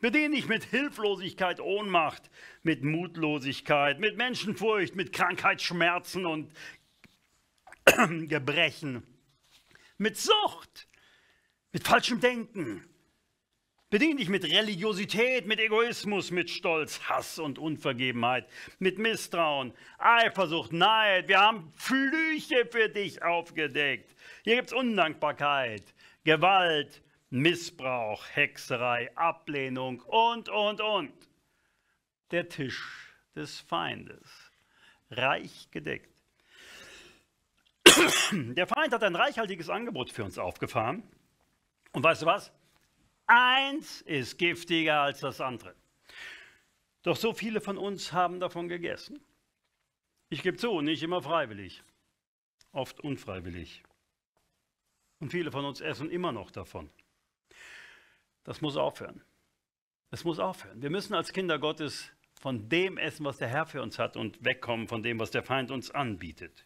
bediene dich mit Hilflosigkeit, Ohnmacht, mit Mutlosigkeit, mit Menschenfurcht, mit Krankheit, Schmerzen und Gebrechen, mit Sucht, mit falschem Denken. Bedien dich mit Religiosität, mit Egoismus, mit Stolz, Hass und Unvergebenheit, mit Misstrauen, Eifersucht, Neid. Wir haben Flüche für dich aufgedeckt. Hier gibt es Undankbarkeit, Gewalt, Missbrauch, Hexerei, Ablehnung und, und, und. Der Tisch des Feindes, reich gedeckt. Der Feind hat ein reichhaltiges Angebot für uns aufgefahren. Und weißt du was? Eins ist giftiger als das andere. Doch so viele von uns haben davon gegessen. Ich gebe zu, nicht immer freiwillig, oft unfreiwillig. Und viele von uns essen immer noch davon. Das muss aufhören. Das muss aufhören. Wir müssen als Kinder Gottes von dem essen, was der Herr für uns hat, und wegkommen von dem, was der Feind uns anbietet.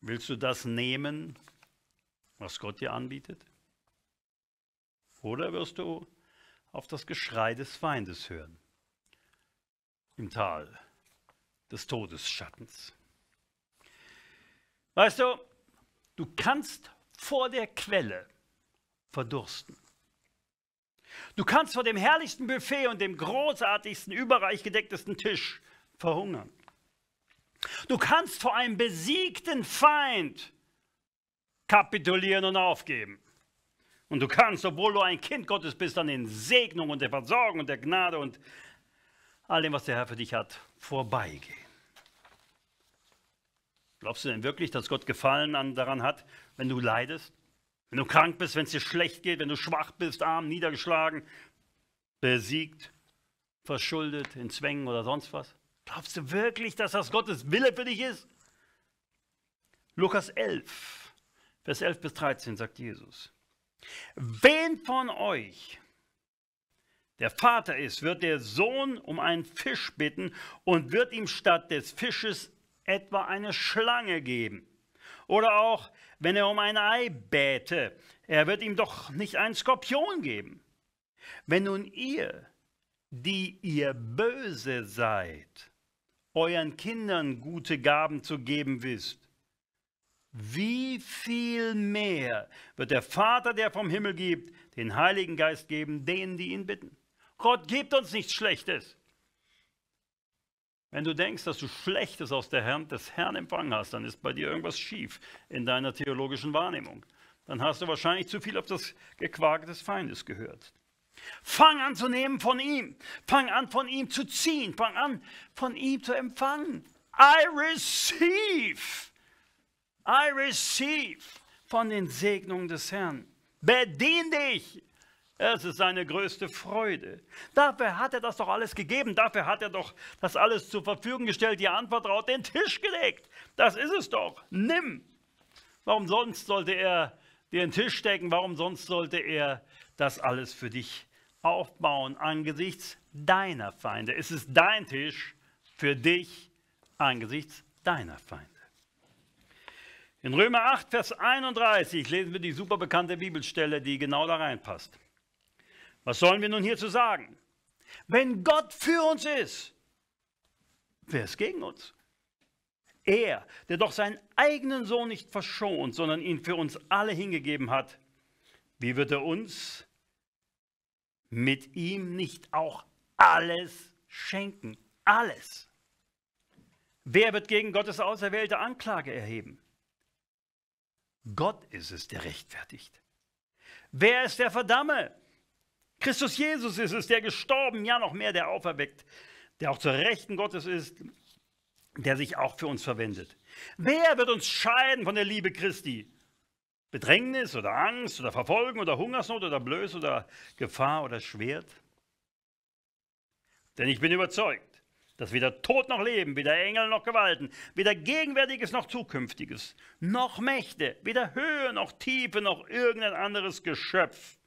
Willst du das nehmen, was Gott dir anbietet? Oder wirst du auf das Geschrei des Feindes hören, im Tal des Todesschattens? Weißt du, du kannst vor der Quelle verdursten. Du kannst vor dem herrlichsten Buffet und dem großartigsten, überreich gedecktesten Tisch verhungern. Du kannst vor einem besiegten Feind kapitulieren und aufgeben. Und du kannst, obwohl du ein Kind Gottes bist, an den Segnungen und der Versorgung und der Gnade und all dem, was der Herr für dich hat, vorbeigehen. Glaubst du denn wirklich, dass Gott Gefallen an, daran hat, wenn du leidest? Wenn du krank bist, wenn es dir schlecht geht, wenn du schwach bist, arm, niedergeschlagen, besiegt, verschuldet, in Zwängen oder sonst was? Glaubst du wirklich, dass das Gottes Wille für dich ist? Lukas elf, Vers elf bis dreizehn sagt Jesus: Wen von euch der Vater ist, wird der Sohn um einen Fisch bitten und wird ihm statt des Fisches etwa eine Schlange geben. Oder auch, wenn er um ein Ei bäte, er wird ihm doch nicht einen Skorpion geben. Wenn nun ihr, die ihr böse seid, euren Kindern gute Gaben zu geben wisst, wie viel mehr wird der Vater, der vom Himmel gibt, den Heiligen Geist geben, denen, die ihn bitten. Gott gibt uns nichts Schlechtes. Wenn du denkst, dass du Schlechtes aus der Hand des Herrn empfangen hast, dann ist bei dir irgendwas schief in deiner theologischen Wahrnehmung. Dann hast du wahrscheinlich zu viel auf das Gequake des Feindes gehört. Fang an zu nehmen von ihm. Fang an, von ihm zu ziehen. Fang an, von ihm zu empfangen. I receive. I receive von den Segnungen des Herrn. Bedien dich. Es ist seine größte Freude. Dafür hat er das doch alles gegeben. Dafür hat er doch das alles zur Verfügung gestellt, dir anvertraut, den Tisch gelegt. Das ist es doch. Nimm. Warum sonst sollte er dir den Tisch decken? Warum sonst sollte er das alles für dich aufbauen angesichts deiner Feinde? Es ist dein Tisch für dich angesichts deiner Feinde. In Römer acht, Vers einunddreißig lesen wir die super bekannte Bibelstelle, die genau da reinpasst. Was sollen wir nun hierzu sagen? Wenn Gott für uns ist, wer ist gegen uns? Er, der doch seinen eigenen Sohn nicht verschont, sondern ihn für uns alle hingegeben hat, wie wird er uns mit ihm nicht auch alles schenken? Alles. Wer wird gegen Gottes Auserwählte Anklage erheben? Gott ist es, der rechtfertigt. Wer ist der Verdamme? Christus Jesus ist es, der gestorben, ja noch mehr, der auferweckt, der auch zur Rechten Gottes ist, der sich auch für uns verwendet. Wer wird uns scheiden von der Liebe Christi? Bedrängnis oder Angst oder Verfolgen oder Hungersnot oder Blöß oder Gefahr oder Schwert? Denn ich bin überzeugt, dass weder Tod noch Leben, weder Engel noch Gewalten, weder Gegenwärtiges noch Zukünftiges, noch Mächte, weder Höhe noch Tiefe noch irgendein anderes Geschöpf.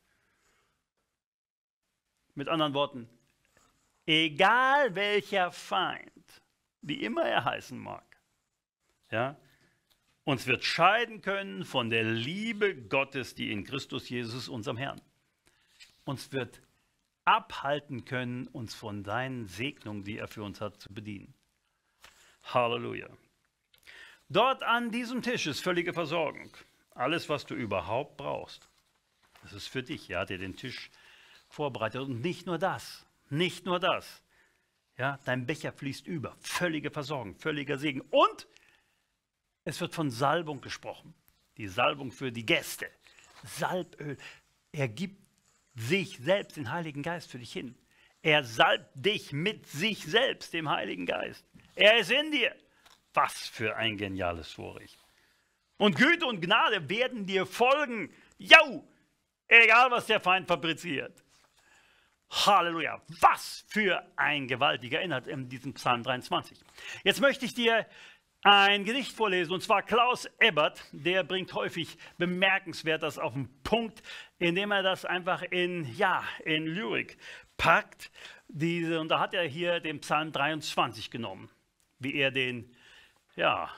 Mit anderen Worten, egal welcher Feind, wie immer er heißen mag, ja, uns wird scheiden können von der Liebe Gottes, die in Christus Jesus, unserem Herrn, uns wird abhalten können, uns von seinen Segnungen, die er für uns hat, zu bedienen. Halleluja. Dort an diesem Tisch ist völlige Versorgung. Alles, was du überhaupt brauchst, das ist für dich. Er hat dir den Tisch vorbereitet. Und nicht nur das, nicht nur das. Ja, dein Becher fließt über. Völlige Versorgung, völliger Segen. Und es wird von Salbung gesprochen. Die Salbung für die Gäste. Salböl. Er gibt sich selbst, den Heiligen Geist, für dich hin. Er salbt dich mit sich selbst, dem Heiligen Geist. Er ist in dir. Was für ein geniales Vorrecht. Und Güte und Gnade werden dir folgen. Jau! Egal, was der Feind fabriziert. Halleluja. Was für ein gewaltiger Inhalt in diesem Psalm dreiundzwanzig. Jetzt möchte ich dir ein Gedicht vorlesen, und zwar Klaus Ebert. Der bringt häufig bemerkenswert das auf den Punkt, indem er das einfach in, ja, in Lyrik packt. Diese, und da hat er hier den Psalm dreiundzwanzig genommen, wie er den, ja,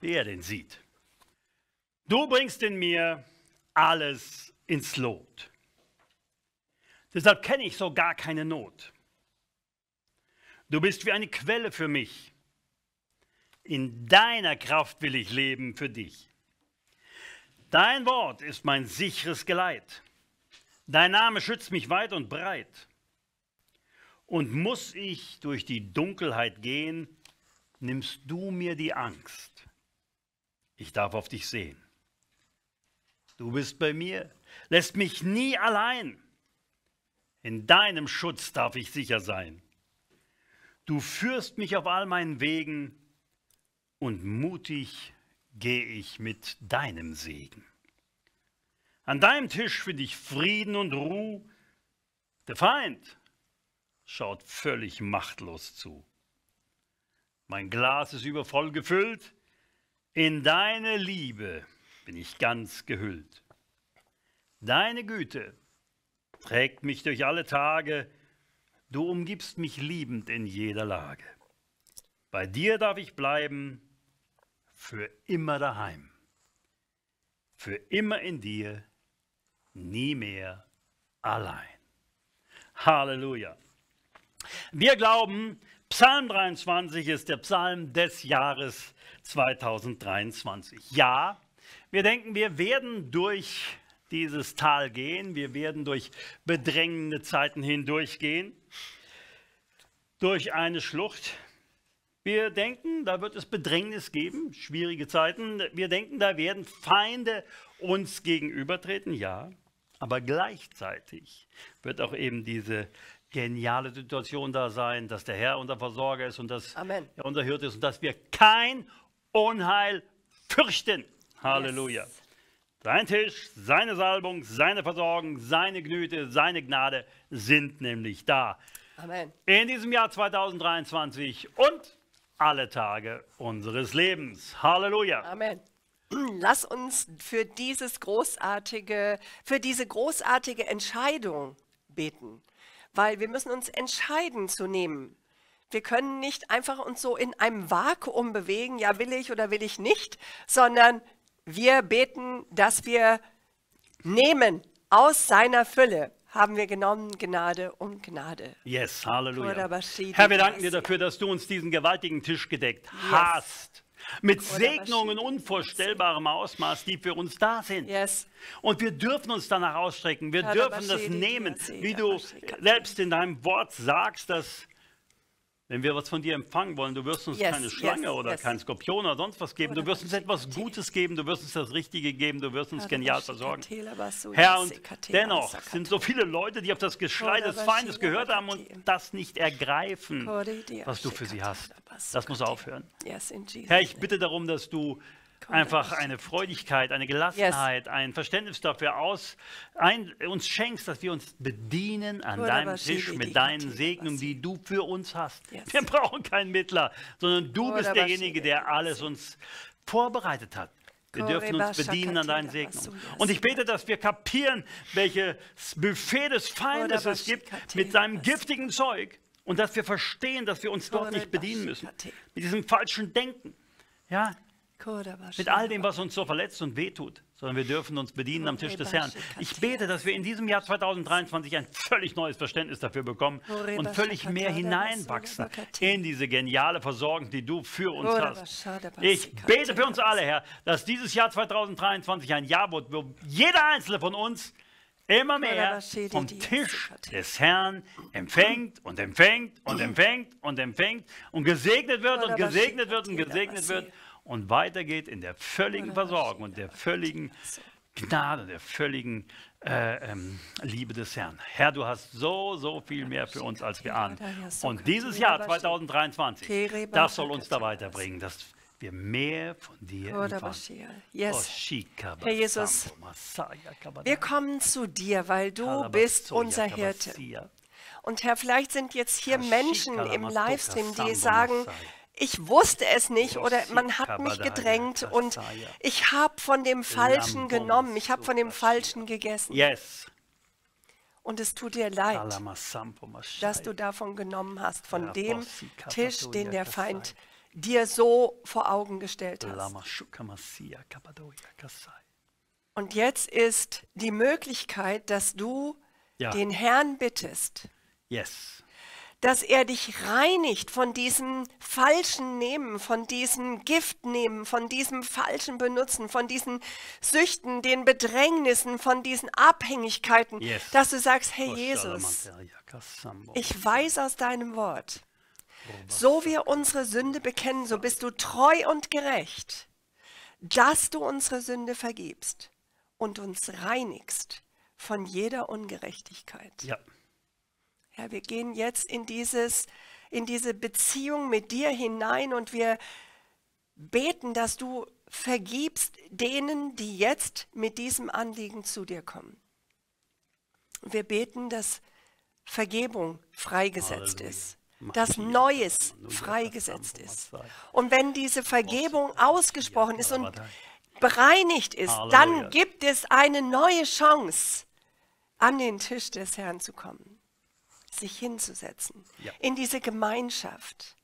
wie er den sieht. Du bringst in mir alles ins Lot. Deshalb kenne ich so gar keine Not. Du bist wie eine Quelle für mich. In deiner Kraft will ich leben für dich. Dein Wort ist mein sicheres Geleit. Dein Name schützt mich weit und breit. Und muss ich durch die Dunkelheit gehen, nimmst du mir die Angst. Ich darf auf dich sehen. Du bist bei mir, lässt mich nie allein. In deinem Schutz darf ich sicher sein. Du führst mich auf all meinen Wegen und mutig gehe ich mit deinem Segen. An deinem Tisch finde ich Frieden und Ruhe. Der Feind schaut völlig machtlos zu. Mein Glas ist übervoll gefüllt. In deine Liebe bin ich ganz gehüllt. Deine Güte trägt mich durch alle Tage, du umgibst mich liebend in jeder Lage. Bei dir darf ich bleiben, für immer daheim, für immer in dir, nie mehr allein. Halleluja. Wir glauben, Psalm dreiundzwanzig ist der Psalm des Jahres zweitausenddreiundzwanzig. Ja, wir denken, wir werden durch dieses Tal gehen, wir werden durch bedrängende Zeiten hindurchgehen, durch eine Schlucht. Wir denken, da wird es Bedrängnis geben, schwierige Zeiten. Wir denken, da werden Feinde uns gegenübertreten, ja. Aber gleichzeitig wird auch eben diese geniale Situation da sein, dass der Herr unser Versorger ist und dass Amen. Er unser Hirte ist und dass wir kein Unheil fürchten. Halleluja. Yes. Sein Tisch, seine Salbung, seine Versorgung, seine Güte, seine Gnade sind nämlich da. Amen. In diesem Jahr zweitausenddreiundzwanzig und alle Tage unseres Lebens. Halleluja. Amen. Lass uns für, dieses großartige, für diese großartige Entscheidung beten, weil wir müssen uns entscheiden zu nehmen. Wir können nicht einfach uns so in einem Vakuum bewegen, ja, will ich oder will ich nicht, sondern wir beten, dass wir nehmen aus seiner Fülle. Haben wir genommen, Gnade um Gnade. Yes, Halleluja. Herr, wir danken dir dafür, dass du uns diesen gewaltigen Tisch gedeckt yes. hast. Mit Segnungen unvorstellbarem Ausmaß, die für uns da sind. Yes. Und wir dürfen uns danach ausstrecken. Wir dürfen das nehmen, wie du selbst in deinem Wort sagst, dass wenn wir was von dir empfangen wollen, du wirst uns yes, keine Schlange yes, oder yes. kein Skorpion oder sonst was geben. Du wirst uns etwas Gutes geben, du wirst uns das Richtige geben, du wirst uns genial versorgen. Herr, und dennoch sind so viele Leute, die auf das Geschrei des Feindes gehört haben und das nicht ergreifen, was du für sie hast. Das muss aufhören. Herr, ich bitte darum, dass du einfach eine Freudigkeit, eine Gelassenheit, yes. ein Verständnis dafür aus, ein, uns schenkst, dass wir uns bedienen an deinem Tisch mit deinen Segnungen, die du für uns hast. Yes. Wir brauchen keinen Mittler, sondern du bist derjenige, der alles uns vorbereitet hat. Wir dürfen uns bedienen an deinen Segnungen. Und ich bete, dass wir kapieren, welches Buffet des Feindes es gibt mit seinem giftigen Zeug. Und dass wir verstehen, dass wir uns dort nicht bedienen müssen. Mit diesem falschen Denken. Ja? Mit all dem, was uns so verletzt und wehtut. Sondern wir dürfen uns bedienen am Tisch des Herrn. Ich bete, dass wir in diesem Jahr zweitausenddreiundzwanzig ein völlig neues Verständnis dafür bekommen und völlig mehr hineinwachsen in diese geniale Versorgung, die du für uns hast. Ich bete für uns alle, Herr, dass dieses Jahr zweitausenddreiundzwanzig ein Jahr wird, wo jeder Einzelne von uns immer mehr vom Tisch des Herrn empfängt und empfängt und empfängt und empfängt und gesegnet wird und gesegnet wird und gesegnet wird und weitergeht in der völligen Versorgung und der völligen Gnade, der völligen äh, ähm, Liebe des Herrn. Herr, du hast so, so viel mehr für uns, als wir ahnen. Und dieses Jahr zweitausenddreiundzwanzig, das soll uns da weiterbringen, dass wir mehr von dir empfangen. Yes. Herr Jesus, wir kommen zu dir, weil du bist unser Hirte. Und Herr, vielleicht sind jetzt hier Menschen im Livestream, die sagen, ich wusste es nicht oder man hat mich gedrängt und ich habe von dem Falschen genommen, ich habe von dem Falschen gegessen. Yes. Und es tut dir leid, dass du davon genommen hast, von dem Tisch, den der Feind dir so vor Augen gestellt hast. Und jetzt ist die Möglichkeit, dass du ja. den Herrn bittest. Yes. Dass er dich reinigt von diesem falschen Nehmen, von diesem Giftnehmen, von diesem falschen Benutzen, von diesen Süchten, den Bedrängnissen, von diesen Abhängigkeiten, yes. dass du sagst, Herr Jesus, ich weiß aus deinem Wort, so wir unsere Sünde bekennen, so bist du treu und gerecht, dass du unsere Sünde vergibst und uns reinigst von jeder Ungerechtigkeit. Ja. Herr, wir gehen jetzt in, dieses, in diese Beziehung mit dir hinein und wir beten, dass du vergibst denen, die jetzt mit diesem Anliegen zu dir kommen. Wir beten, dass Vergebung freigesetzt Halleluja. ist, dass Neues freigesetzt ist. Und wenn diese Vergebung ausgesprochen ist und bereinigt ist, dann gibt es eine neue Chance, an den Tisch des Herrn zu kommen. Sich hinzusetzen, ja. in diese Gemeinschaft.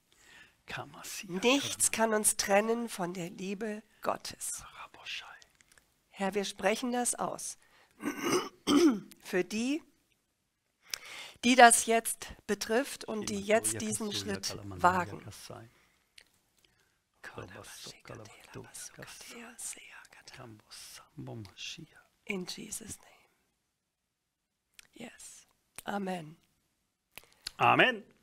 Nichts kann uns trennen von der Liebe Gottes. Herr, wir sprechen das aus. Für die, die das jetzt betrifft und die jetzt diesen Schritt wagen. In Jesus' name. Yes. Amen. Amen.